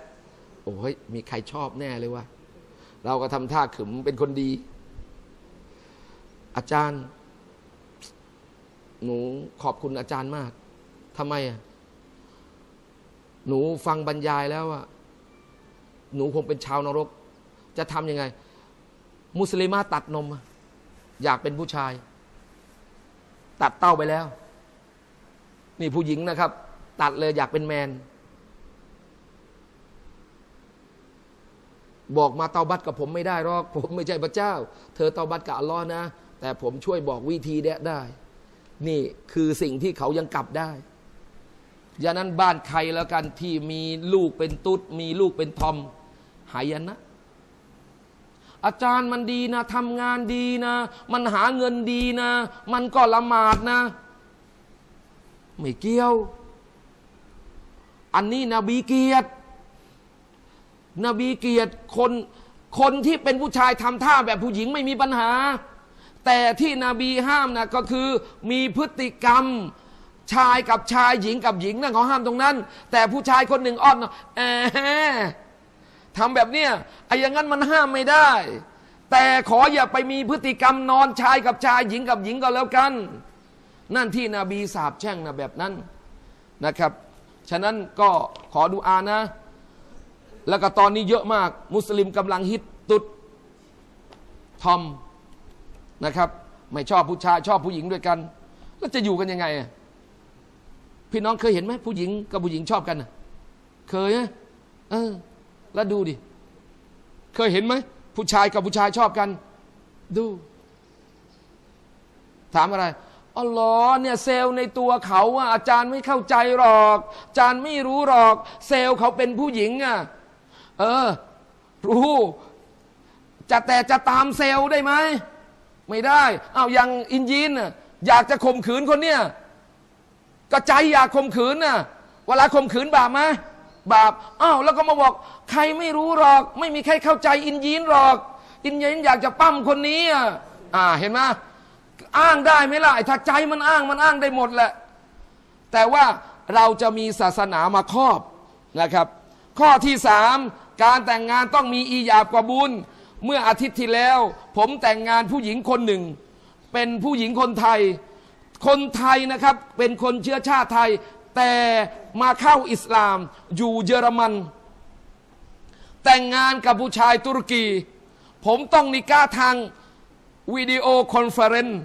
โอ้ยมีใครชอบแน่เลยว่าเราก็ทำท่าขึมเป็นคนดีอาจารย์หนูขอบคุณอาจารย์มากทำไมอ่ะหนูฟังบรรยายแล้วอ่ะหนูคงเป็นชาวนรกจะทำยังไงมุสลิมาตัดนมอยากเป็นผู้ชายตัดเต้าไปแล้วนี่ผู้หญิงนะครับตัดเลยอยากเป็นแมนบอกมาเตาบัตกับผมไม่ได้หรอกผมไม่ใช่พระเจ้าเธอเตาบัตกับอัลลอฮ์นะแต่ผมช่วยบอกวิธีได้นี่คือสิ่งที่เขายังกลับได้ยานั้นบ้านใครแล้วกันที่มีลูกเป็นตุ๊ดมีลูกเป็นทอมหายันนะอาจารย์มันดีนะทำงานดีนะมันหาเงินดีนะมันก็ละหมาดนะไม่เกี่ยวอันนี้นบีเกียรติคนที่เป็นผู้ชายทำท่าแบบผู้หญิงไม่มีปัญหาแต่ที่นบีห้ามนะก็คือมีพฤติกรรมชายกับชายหญิงกับหญิงนั่นเขาห้ามตรงนั้นแต่ผู้ชายคนหนึ่งอ้อนทำแบบเนี้ยไอ้อย่างนั้นมันห้ามไม่ได้แต่ขออย่าไปมีพฤติกรรมนอนชายกับชายหญิงกับหญิงก็แล้วกันนั่นที่นบีสาปแช่งนะแบบนั้นนะครับฉะนั้นก็ขอดุอานะแล้วก็ตอนนี้เยอะมากมุสลิมกำลังฮิตตุ๊ดทอมนะครับไม่ชอบผู้ชายชอบผู้หญิงด้วยกันแล้วจะอยู่กันยังไงพี่น้องเคยเห็นไหมผู้หญิงกับผู้หญิงชอบกันเคยนะแล้วดูดิเคยเห็นไหมผู้ชายกับผู้ชายชอบกันดูถามอะไรอ๋อเหรอเนี่ยเซลในตัวเขาอ่ะอาจารย์ไม่เข้าใจหรอกอาจารย์ไม่รู้หรอกเซลเขาเป็นผู้หญิงอ่ะรู้แต่จะตามเซลได้ไหมไม่ได้เอาอย่างอินยินอยากจะข่มขืนคนเนี่ยก็ใจอยากข่มขืนน่ะเวลาข่มขืนบาปไหมบาปแล้วก็มาบอกใครไม่รู้หรอกไม่มีใครเข้าใจอินยินหรอกอินยินอยากจะปั้มคนนี้เห็นไหมอ้างได้ไหมล่ะถ้าใจมันอ้างได้หมดแหละแต่ว่าเราจะมีศาสนามาครอบนะครับข้อที่สามการแต่งงานต้องมีอียาบกว่าบุญเมื่ออาทิตย์ที่แล้วผมแต่งงานผู้หญิงคนหนึ่งเป็นผู้หญิงคนไทยนะครับเป็นคนเชื้อชาติไทยแต่มาเข้าอิสลามอยู่เยอรมันแต่งงานกับผู้ชายตุรกีผมต้องนิกาทางวิดีโอคอนเฟอเรนซ์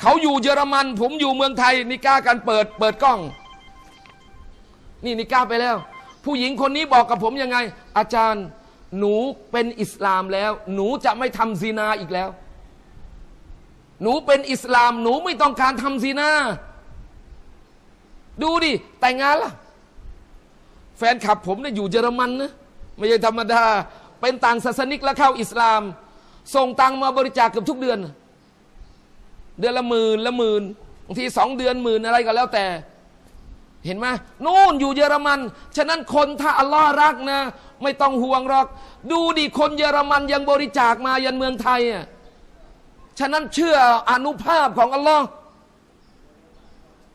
เขาอยู่เยอรมันผมอยู่เมืองไทยนิกากันเปิดกล้องนี่นิกาไปแล้วผู้หญิงคนนี้บอกกับผมยังไงอาจารย์หนูเป็นอิสลามแล้วหนูจะไม่ทำซินาอีกแล้วหนูเป็นอิสลามหนูไม่ต้องการทำซินาดูดิแต่งงานล่ะแฟนคลับผมเนี่ยอยู่เยอรมันนะไม่ใช่ธรรมดาเป็นต่างศาสนิกและเข้าอิสลามส่งตังมาบริจาคเกือบทุกเดือนละ10,000บางที2 เดือน 10,000อะไรก็แล้วแต่เห็นไหมนู่นอยู่เยอรมันฉะนั้นคนถ้าอัลลอฮ์รักนะไม่ต้องห่วงหรอกดูดิคนเยอรมันยังบริจาคมายันเมืองไทยฉะนั้นเชื่ออนุภาพของอัลลอฮ์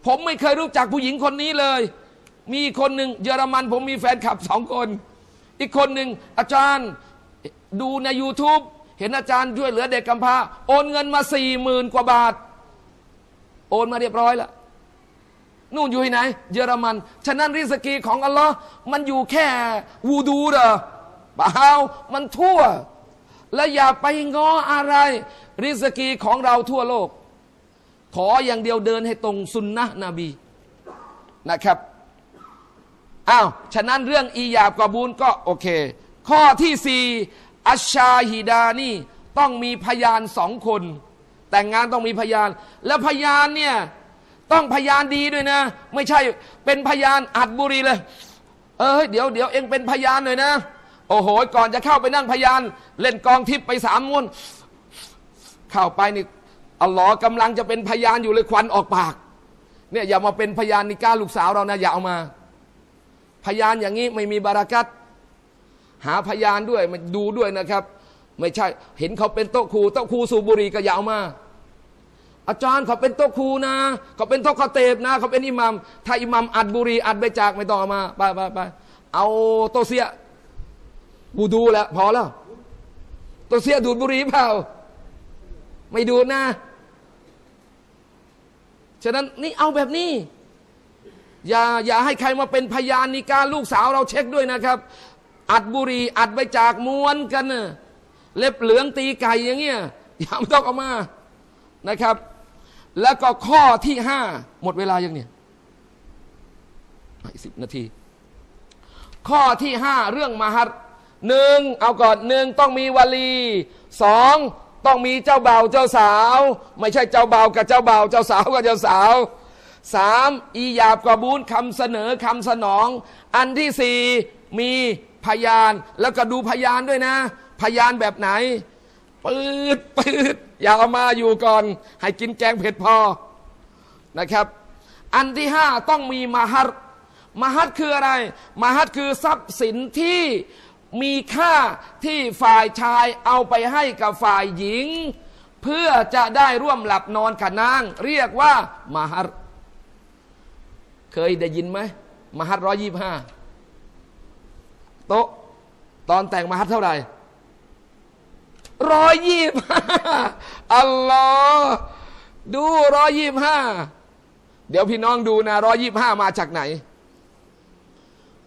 ผมไม่เคยรู้จักผู้หญิงคนนี้เลยมีคนหนึ่งเยอรมันผมมีแฟนคลับ2 คนอีกคนหนึ่งอาจารย์ดูใน YouTubeเห็นอาจารย์ช่วยเหลือเด็กกำพร้าโอนเงินมา40,000 กว่าบาทโอนมาเรียบร้อยแล้วนู่นอยู่ที่ไหนเยอรมันฉะนั้นริสกีของอัลลอฮ์มันอยู่แค่วูดูเหรอเปล่ามันทั่วและอย่าไปง้ออะไรริสกีของเราทั่วโลกขออย่างเดียวเดินให้ตรงซุนนะห์นบีนะครับฉะนั้นเรื่องอียาบกบูลก็โอเคข้อที่4อัชชาฮิดานี่ต้องมีพยาน2 คนแต่งงานต้องมีพยานและพยานเนี่ยต้องพยานดีด้วยนะไม่ใช่เป็นพยานอัดบุรีเลยเดี๋ยวเองเป็นพยานหน่อยนะโอ้โหก่อนจะเข้าไปนั่งพยานเล่นกองทิพย์ไป3 ม้วน เข้าไปนี่อัลลอฮ์กำลังจะเป็นพยานอยู่เลยควันออกปากเนี่ยอย่ามาเป็นพยานนิก้าลูกสาวเรานะอย่าเอามาพยานอย่างนี้ไม่มีบารอกัตหาพยานด้วยมาดูด้วยนะครับไม่ใช่เห็นเขาเป็นโต๊ะครูสูบบุหรี่ก็อย่าเอามาอาจารย์เขาเป็นโต๊ะครูนะเขาเป็นโต๊ะคาเตบนะเขาเป็นอิหมัมถ้าอิหมัมอัดบุหรี่อัดใบจากไม่ต้องเอามาไปเอาโตเสียบูดูแล้วพอแล้วโตเสียดูดบุหรี่เปล่าไม่ดูนะฉะนั้นนี่เอาแบบนี้อย่าให้ใครมาเป็นพยานนิกายลูกสาวเราเช็คด้วยนะครับอัดบุหรี่อัดใบจากม้วนกันเล็บเหลืองตีไก่อย่างเงี้ยอย่าต้องเอามานะครับแล้วก็ข้อที่5หมดเวลายังเนี่ย10 นาทีข้อที่5เรื่องมะฮัร 1เอาก่อน1ต้องมีวาลี2ต้องมีเจ้าบ่าวเจ้าสาวไม่ใช่เจ้าบ่าวกับเจ้าบ่าวเจ้าสาวกับเจ้าสาว3อียาบกบูลคำเสนอคำสนองอันที่4มีพยานแล้วก็ดูพยานด้วยนะพยานแบบไหนปืดอย่าเอามาอยู่ก่อนให้กินแกงเผ็ดพอนะครับอันที่5ต้องมีมะฮัรคืออะไรมะฮัรคือทรัพย์สินที่มีค่าที่ฝ่ายชายเอาไปให้กับฝ่ายหญิงเพื่อจะได้ร่วมหลับนอนกับนางเรียกว่ามะฮัรเคยได้ยินไหมมะฮัร125โต๊ะตอนแต่งมะฮัรเท่าไหร่125อัลลอฮ์ดู125เดี๋ยวพี่น้องดูนะ125มาจากไหน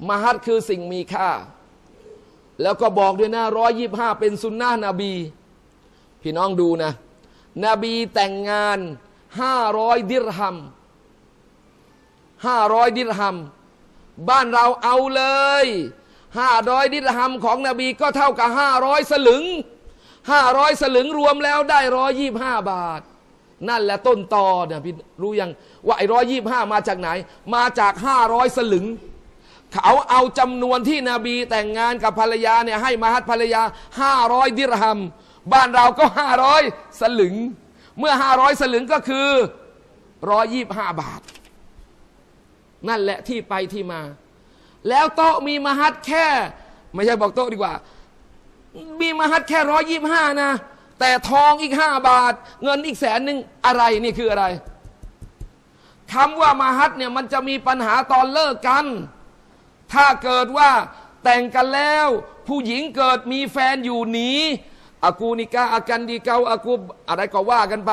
มะฮัรคือสิ่งมีค่าแล้วก็บอกด้วยนะ125เป็นซุนนะห์นบีพี่น้องดูนะนบีแต่งงาน500 ดิรฮัม500 ดิรฮัมบ้านเราเอาเลย500 ดิรฮัมของนบีก็เท่ากับ500 สลึง500 สลึงรวมแล้วได้125 บาทนั่นแหละต้นตอเนี่ยพี่รู้ยังว่าไอ้125มาจากไหนมาจาก500 สลึงเขาเอาจำนวนที่นบีแต่งงานกับภรรยาเนี่ยให้มะฮัรภรรยา500 ดิรฮัมบ้านเราก็500 สลึงเมื่อ500 สลึงก็คือ125 บาทนั่นแหละที่ไปที่มาแล้วโต๊ะมีมะฮัรแค่ไม่ใช่บอกโต๊ะดีกว่ามีมะฮัรแค่125นะแต่ทองอีก5 บาทเงินอีก100,000อะไรนี่คืออะไรคำว่ามะฮัรเนี่ยมันจะมีปัญหาตอนเลิกกันถ้าเกิดว่าแต่งกันแล้วผู้หญิงเกิดมีแฟนอยู่หนีอากูนิกาอากันดีเกาอากูอะไรก็ว่ากันไป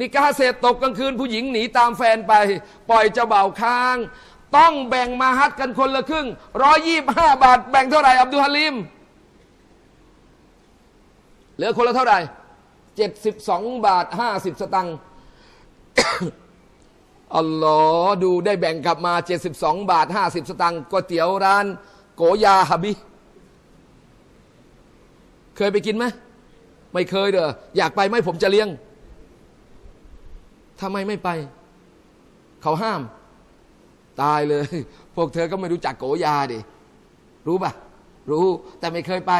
นิกาเสร็จตกกลางคืนผู้หญิงหนีตามแฟนไปปล่อยเจ้าบ่าวค้างต้องแบ่งมะฮัรกันคนละครึ่ง125 บาทแบ่งเท่าไหร่อับดุลฮาลิมเหลือคนละเท่าไหร่72.50 บาท อัลลอฮ์ดูได้แบ่งกลับมา72.50 บาทก๋วยเตี๋ยวร้านโกยาฮะบิเคยไปกินไหมไม่เคยเด้ออยากไปไหมผมจะเลี้ยงทำไมไม่ไปเขาห้ามตายเลยพวกเธอก็ไม่รู้จักโกยาดิรู้ป่ะรู้แต่ไม่เคยไป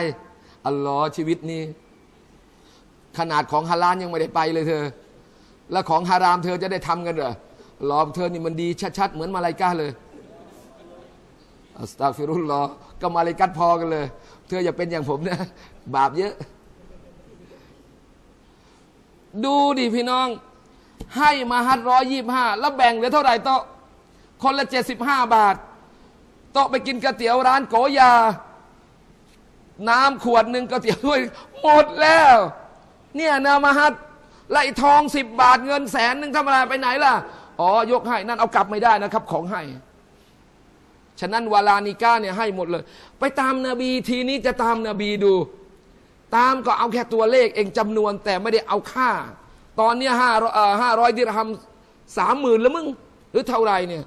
อัลลอฮ์ชีวิตนี้ขนาดของฮาลาลยังไม่ได้ไปเลยเธอแล้วของฮารามเธอจะได้ทำกันเหรอหลอกเธอนี่มันดีชัดๆเหมือนมาลาอิกะห์เลยอัสตัฆฟิรุลลอฮ์ก็มาลาอิกะห์พอกันเลยเธออย่าเป็นอย่างผมนะบาปเยอะดูดิพี่น้องให้มะฮัร125แล้วแบ่งเหลือเท่าไหร่โต๊ะคนละ75 บาทโต๊ะไปกินก๋วยเตี๋ยวร้านโกยาน้ำขวดหนึ่งก๋วยเตี๋ยวด้วยหมดแล้วเนี่ยนะมะฮัรไล่ทอง10 บาทเงิน100,000ทำอะไรไปไหนล่ะอ๋อยกให้นั่นเอากลับไม่ได้นะครับของให้ฉะนั้นวาลานิก้าเนี่ยให้หมดเลยไปตามนบีทีนี้จะตามนบีดูตามก็เอาแค่ตัวเลขเองจำนวนแต่ไม่ได้เอาค่าตอนนี้500 ดิรฮัม 30,000แล้วมึงหรือเท่าไรเนี่ย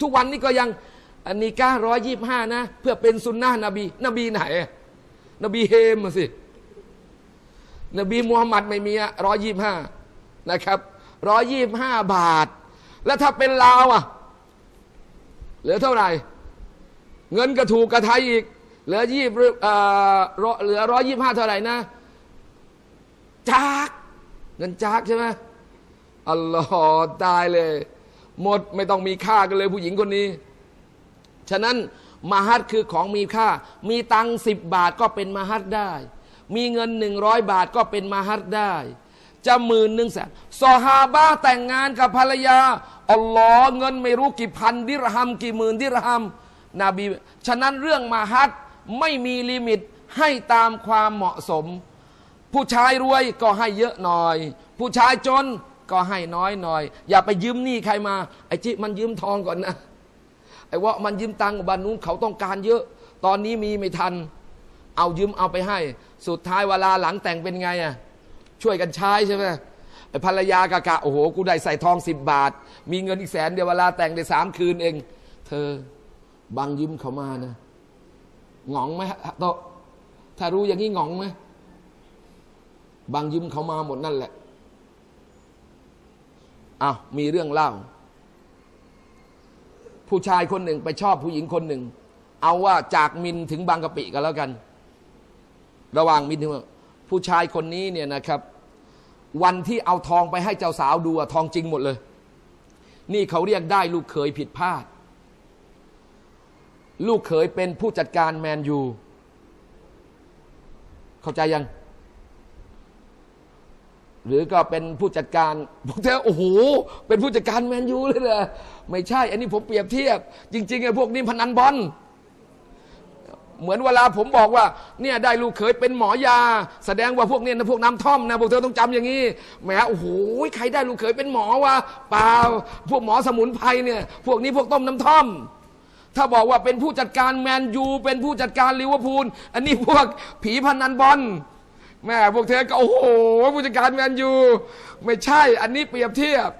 ทุกวันนี้ก็ยังอันนิก้า125นะเพื่อเป็นซุนนะห์นบีไหนนบีเฮมสินบีมูฮัมหมัดไม่มี125นะครับ125 บาทแล้วถ้าเป็นลาวอ่ะเหลือเท่าไหร่เงินก็ถูกกระไทยอีกเหลือเหลือ125เท่าไหร่นะจาก เงินจากใช่ไหมอัลลอฮ์ตายเลยหมดไม่ต้องมีค่ากันเลยผู้หญิงคนนี้ฉะนั้นมะฮัดคือของมีค่ามีตัง10 บาทก็เป็นมะฮัดได้มีเงิน100 บาทก็เป็นมะฮัดได้จะ10,000 100,000ซอฮาบะแต่งงานกับภรรยาอัลลอฮ์เงินไม่รู้กี่พันดิรฮัมกี่หมื่นดิรฮัมนบีฉะนั้นเรื่องมะฮัดไม่มีลิมิตให้ตามความเหมาะสมผู้ชายรวยก็ให้เยอะหน่อยผู้ชายจนก็ให้น้อยหน่อยอย่าไปยืมหนี้ใครมาไอ้จิมันยืมทองก่อนนะไอ้ว่ามันยืมตังค์บ้านนู้นเขาต้องการเยอะตอนนี้มีไม่ทันเอายืมเอาไปให้สุดท้ายเวลาหลังแต่งเป็นไงอ่ะช่วยกันใช้ใช่ไหมไอ้ภรรยากะโอ้โหกูได้ใส่ทอง10 บาทมีเงินอีก100,000เดี๋ยวเวลาแต่งได้3 คืนเองเธอบางยืมเขามานะหงองไหมโตถ้ารู้อย่างนี้หงองไหมบางยืมเขามาหมดนั่นแหละอ้าวมีเรื่องเล่าผู้ชายคนหนึ่งไปชอบผู้หญิงคนหนึ่งเอาว่าจากมินถึงบางกะปิกันแล้วกันระหว่างมินถึงผู้ชายคนนี้เนี่ยนะครับวันที่เอาทองไปให้เจ้าสาวดูทองจริงหมดเลยนี่เขาเรียกได้ลูกเขยผิดพลาดลูกเขยเป็นผู้จัดการแมนยูเข้าใจยังหรือก็เป็นผู้จัดการผมจะโอ้โหเป็นผู้จัดการแมนยูเลยเหรอไม่ใช่อันนี้ผมเปรียบเทียบจริงๆไอ้พวกนี้พนันบอลเหมือนเวลาผมบอกว่าเนี่ยได้ลูกเขยเป็นหมอยาแสดงว่าพวกนี้นะพวกน้ำท่อมนะพวกเธอต้องจำอย่างนี้แหมโอ้โหใครได้ลูกเขยเป็นหมอวะเปล่าพวกหมอสมุนไพรเนี่ยพวกนี้พวกต้มน้ำท่อมถ้าบอกว่าเป็นผู้จัดการแมนยูเป็นผู้จัดการลิเวอร์พูลอันนี้พวกผีพนันบอลแม่พวกเธอก็โอ้โหผู้จัดการแมนยูไม่ใช่อันนี้เปรียบเทียบ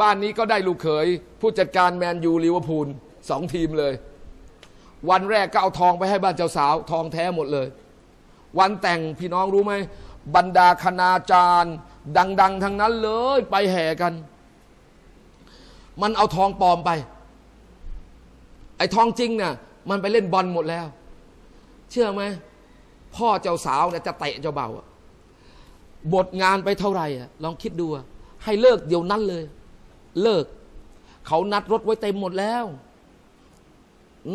บ้านนี้ก็ได้ลูกเขยผู้จัดการแมนยูลิเวอร์พูล2 ทีมเลยวันแรกก็เอาทองไปให้บ้านเจ้าสาวทองแท้หมดเลยวันแต่งพี่น้องรู้ไหมบรรดาคณาจารย์ดังๆทั้งนั้นเลยไปแห่กันมันเอาทองปลอมไปไอ้ทองจริงเนี่ยมันไปเล่นบอลหมดแล้วเชื่อไหมพ่อเจ้าสาวเนี่ยจะเตะเจ้าเบาบทงานไปเท่าไหร่ลองคิดดูให้เลิกเดี๋ยวนั้นเลยเลิกเขานัดรถไว้เต็มหมดแล้ว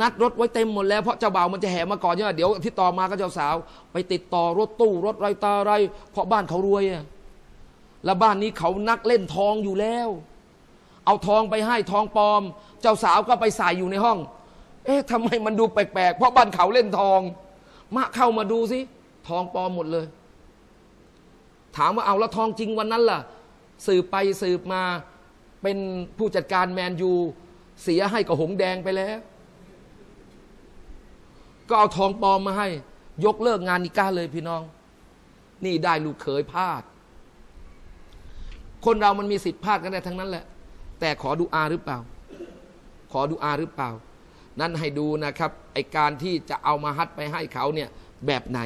นัดรถไว้เต็มหมดแล้วเพราะเจ้าเบามันจะแห่มาก่อนใช่ไหมเดี๋ยวที่ต่อมาก็เจ้าสาวไปติดต่อรถตู้รถไรตาไรเพราะบ้านเขารวยและบ้านนี้เขานักเล่นทองอยู่แล้วเอาทองไปให้ทองปลอมเจ้าสาวก็ไปใส่อยู่ในห้องเอ๊ะทำไมมันดูแปลกๆเพราะบ้านเขาเล่นทองมาเข้ามาดูสิทองปลอมหมดเลยถามว่าเอาแล้วทองจริงวันนั้นล่ะสืบไปสืบมาเป็นผู้จัดการแมนยูเสียให้กับหงแดงไปแล้วก็เอาทองปลอมมาให้ยกเลิกงานนิก้าเลยพี่น้องนี่ได้ลูกเขยพลาดคนเรามันมีสิทธิ์พลาดกันได้ทั้งนั้นแหละแต่ขอดุอาหรือเปล่าขอดุอาหรือเปล่านั่นให้ดูนะครับไอการที่จะเอามะฮัดไปให้เขาเนี่ยแบบไหน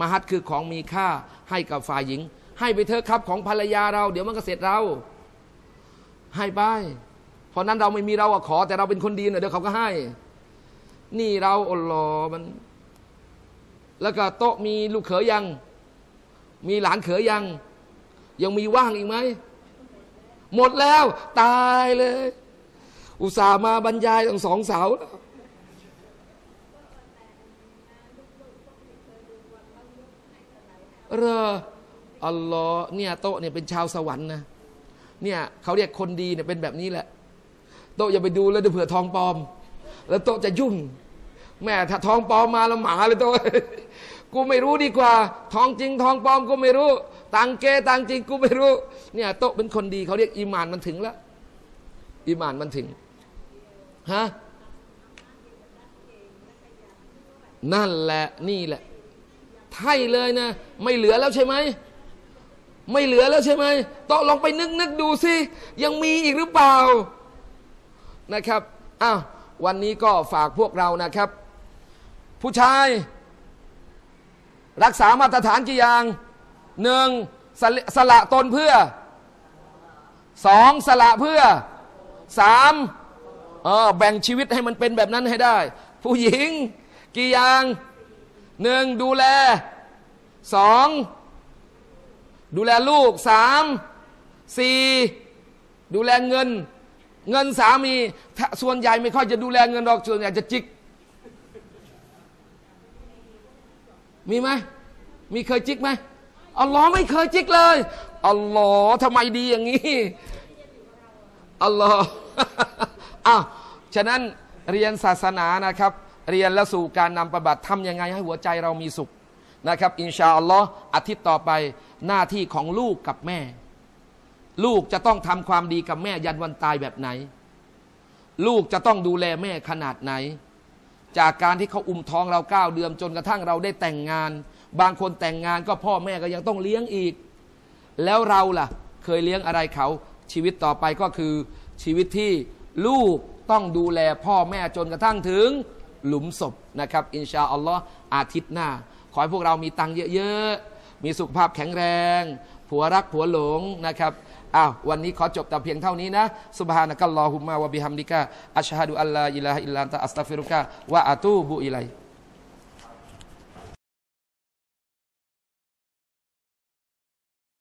มะฮัดคือของมีค่าให้กับฝ่ายหญิงให้ไปเถอะครับของภรรยาเราเดี๋ยวมันก็เสร็จเราให้ไปเพราะนั้นเราไม่มีเราขอแต่เราเป็นคนดีหน่อยเดี๋ยวเขาก็ให้นี่เราอัลลอฮ์มันแล้วก็โต๊ะมีลูกเขยยังมีหลานเขยยังมีว่างอีกไหมหมดแล้วตายเลยอุตส่าห์มาบรรยายทั้ง2 สาวแล้วเรออัลลอฮ์เนี่ยโต๊ะเนี่ยเป็นชาวสวรรค์นะเนี่ยเขาเรียกคนดีเนี่ยเป็นแบบนี้แหละโต๊ะอย่าไปดูแล้วเผื่อทองปลอมแล้วโต๊ะจะยุ่งแม่ถ้าทองปลอมมาแล้วหมาเลยโต๊ะกูไม่รู้ดีกว่าทองจริงทองปลอมกูไม่รู้ตังเกตังจริงกูไม่รู้เนี่ยโต๊ะเป็นคนดีเขาเรียกอีหม่านมันถึงแล้วอีหม่านมันถึงฮะนั่นแหละนี่แหละไถ่เลยนะไม่เหลือแล้วใช่ไหมไม่เหลือแล้วใช่ไหมต้องลองไปนึกดูสิยังมีอีกหรือเปล่านะครับอ้าววันนี้ก็ฝากพวกเรานะครับผู้ชายรักษามาตรฐานกี่อย่าง1สละตนเพื่อ2สละเพื่อ3แบ่งชีวิตให้มันเป็นแบบนั้นให้ได้ผู้หญิงกี่อย่าง 1ดูแล 2 ดูแลลูก3 4ดูแลเงินสามีส่วนใหญ่ไม่ค่อยจะดูแลเงินดอกส่วนใหญ่จะจิกมีไหมมีเคยจิกไหมอัลลอฮ์ไม่เคยจิกเลยอัลลอฮ์ทำไมดีอย่างนี้อัลลอฮ์อ้าวฉะนั้นเรียนศาสนานะครับเรียนและสู่การนำปฏิบัติทำยังไงให้หัวใจเรามีสุขนะครับอินชาอัลลอฮ์อาทิตย์ต่อไปหน้าที่ของลูกกับแม่ลูกจะต้องทำความดีกับแม่ยันวันตายแบบไหนลูกจะต้องดูแลแม่ขนาดไหนจากการที่เขาอุ้มท้องเรา9 เดือนจนกระทั่งเราได้แต่งงานบางคนแต่งงานก็พ่อแม่ก็ยังต้องเลี้ยงอีกแล้วเราล่ะเคยเลี้ยงอะไรเขาชีวิตต่อไปก็คือชีวิตที่ลูกต้องดูแลพ่อแม่จนกระทั่งถึงหลุมศพนะครับอินชาอัลลอฮ์อาทิตย์หน้าขอให้พวกเรามีตังค์เยอะๆมีสุขภาพแข็งแรงผัวรักผัวหลงนะครับอ้าววันนี้ขอจบแต่เพียงเท่านี้นะซุบฮานะกัลลอฮุมมะวะบิฮัมดิกะอัชฮะดุอัลลาอิลาฮะอิลลันตะอัสตัฆฟิรุกะวะอะตูบุอิลัย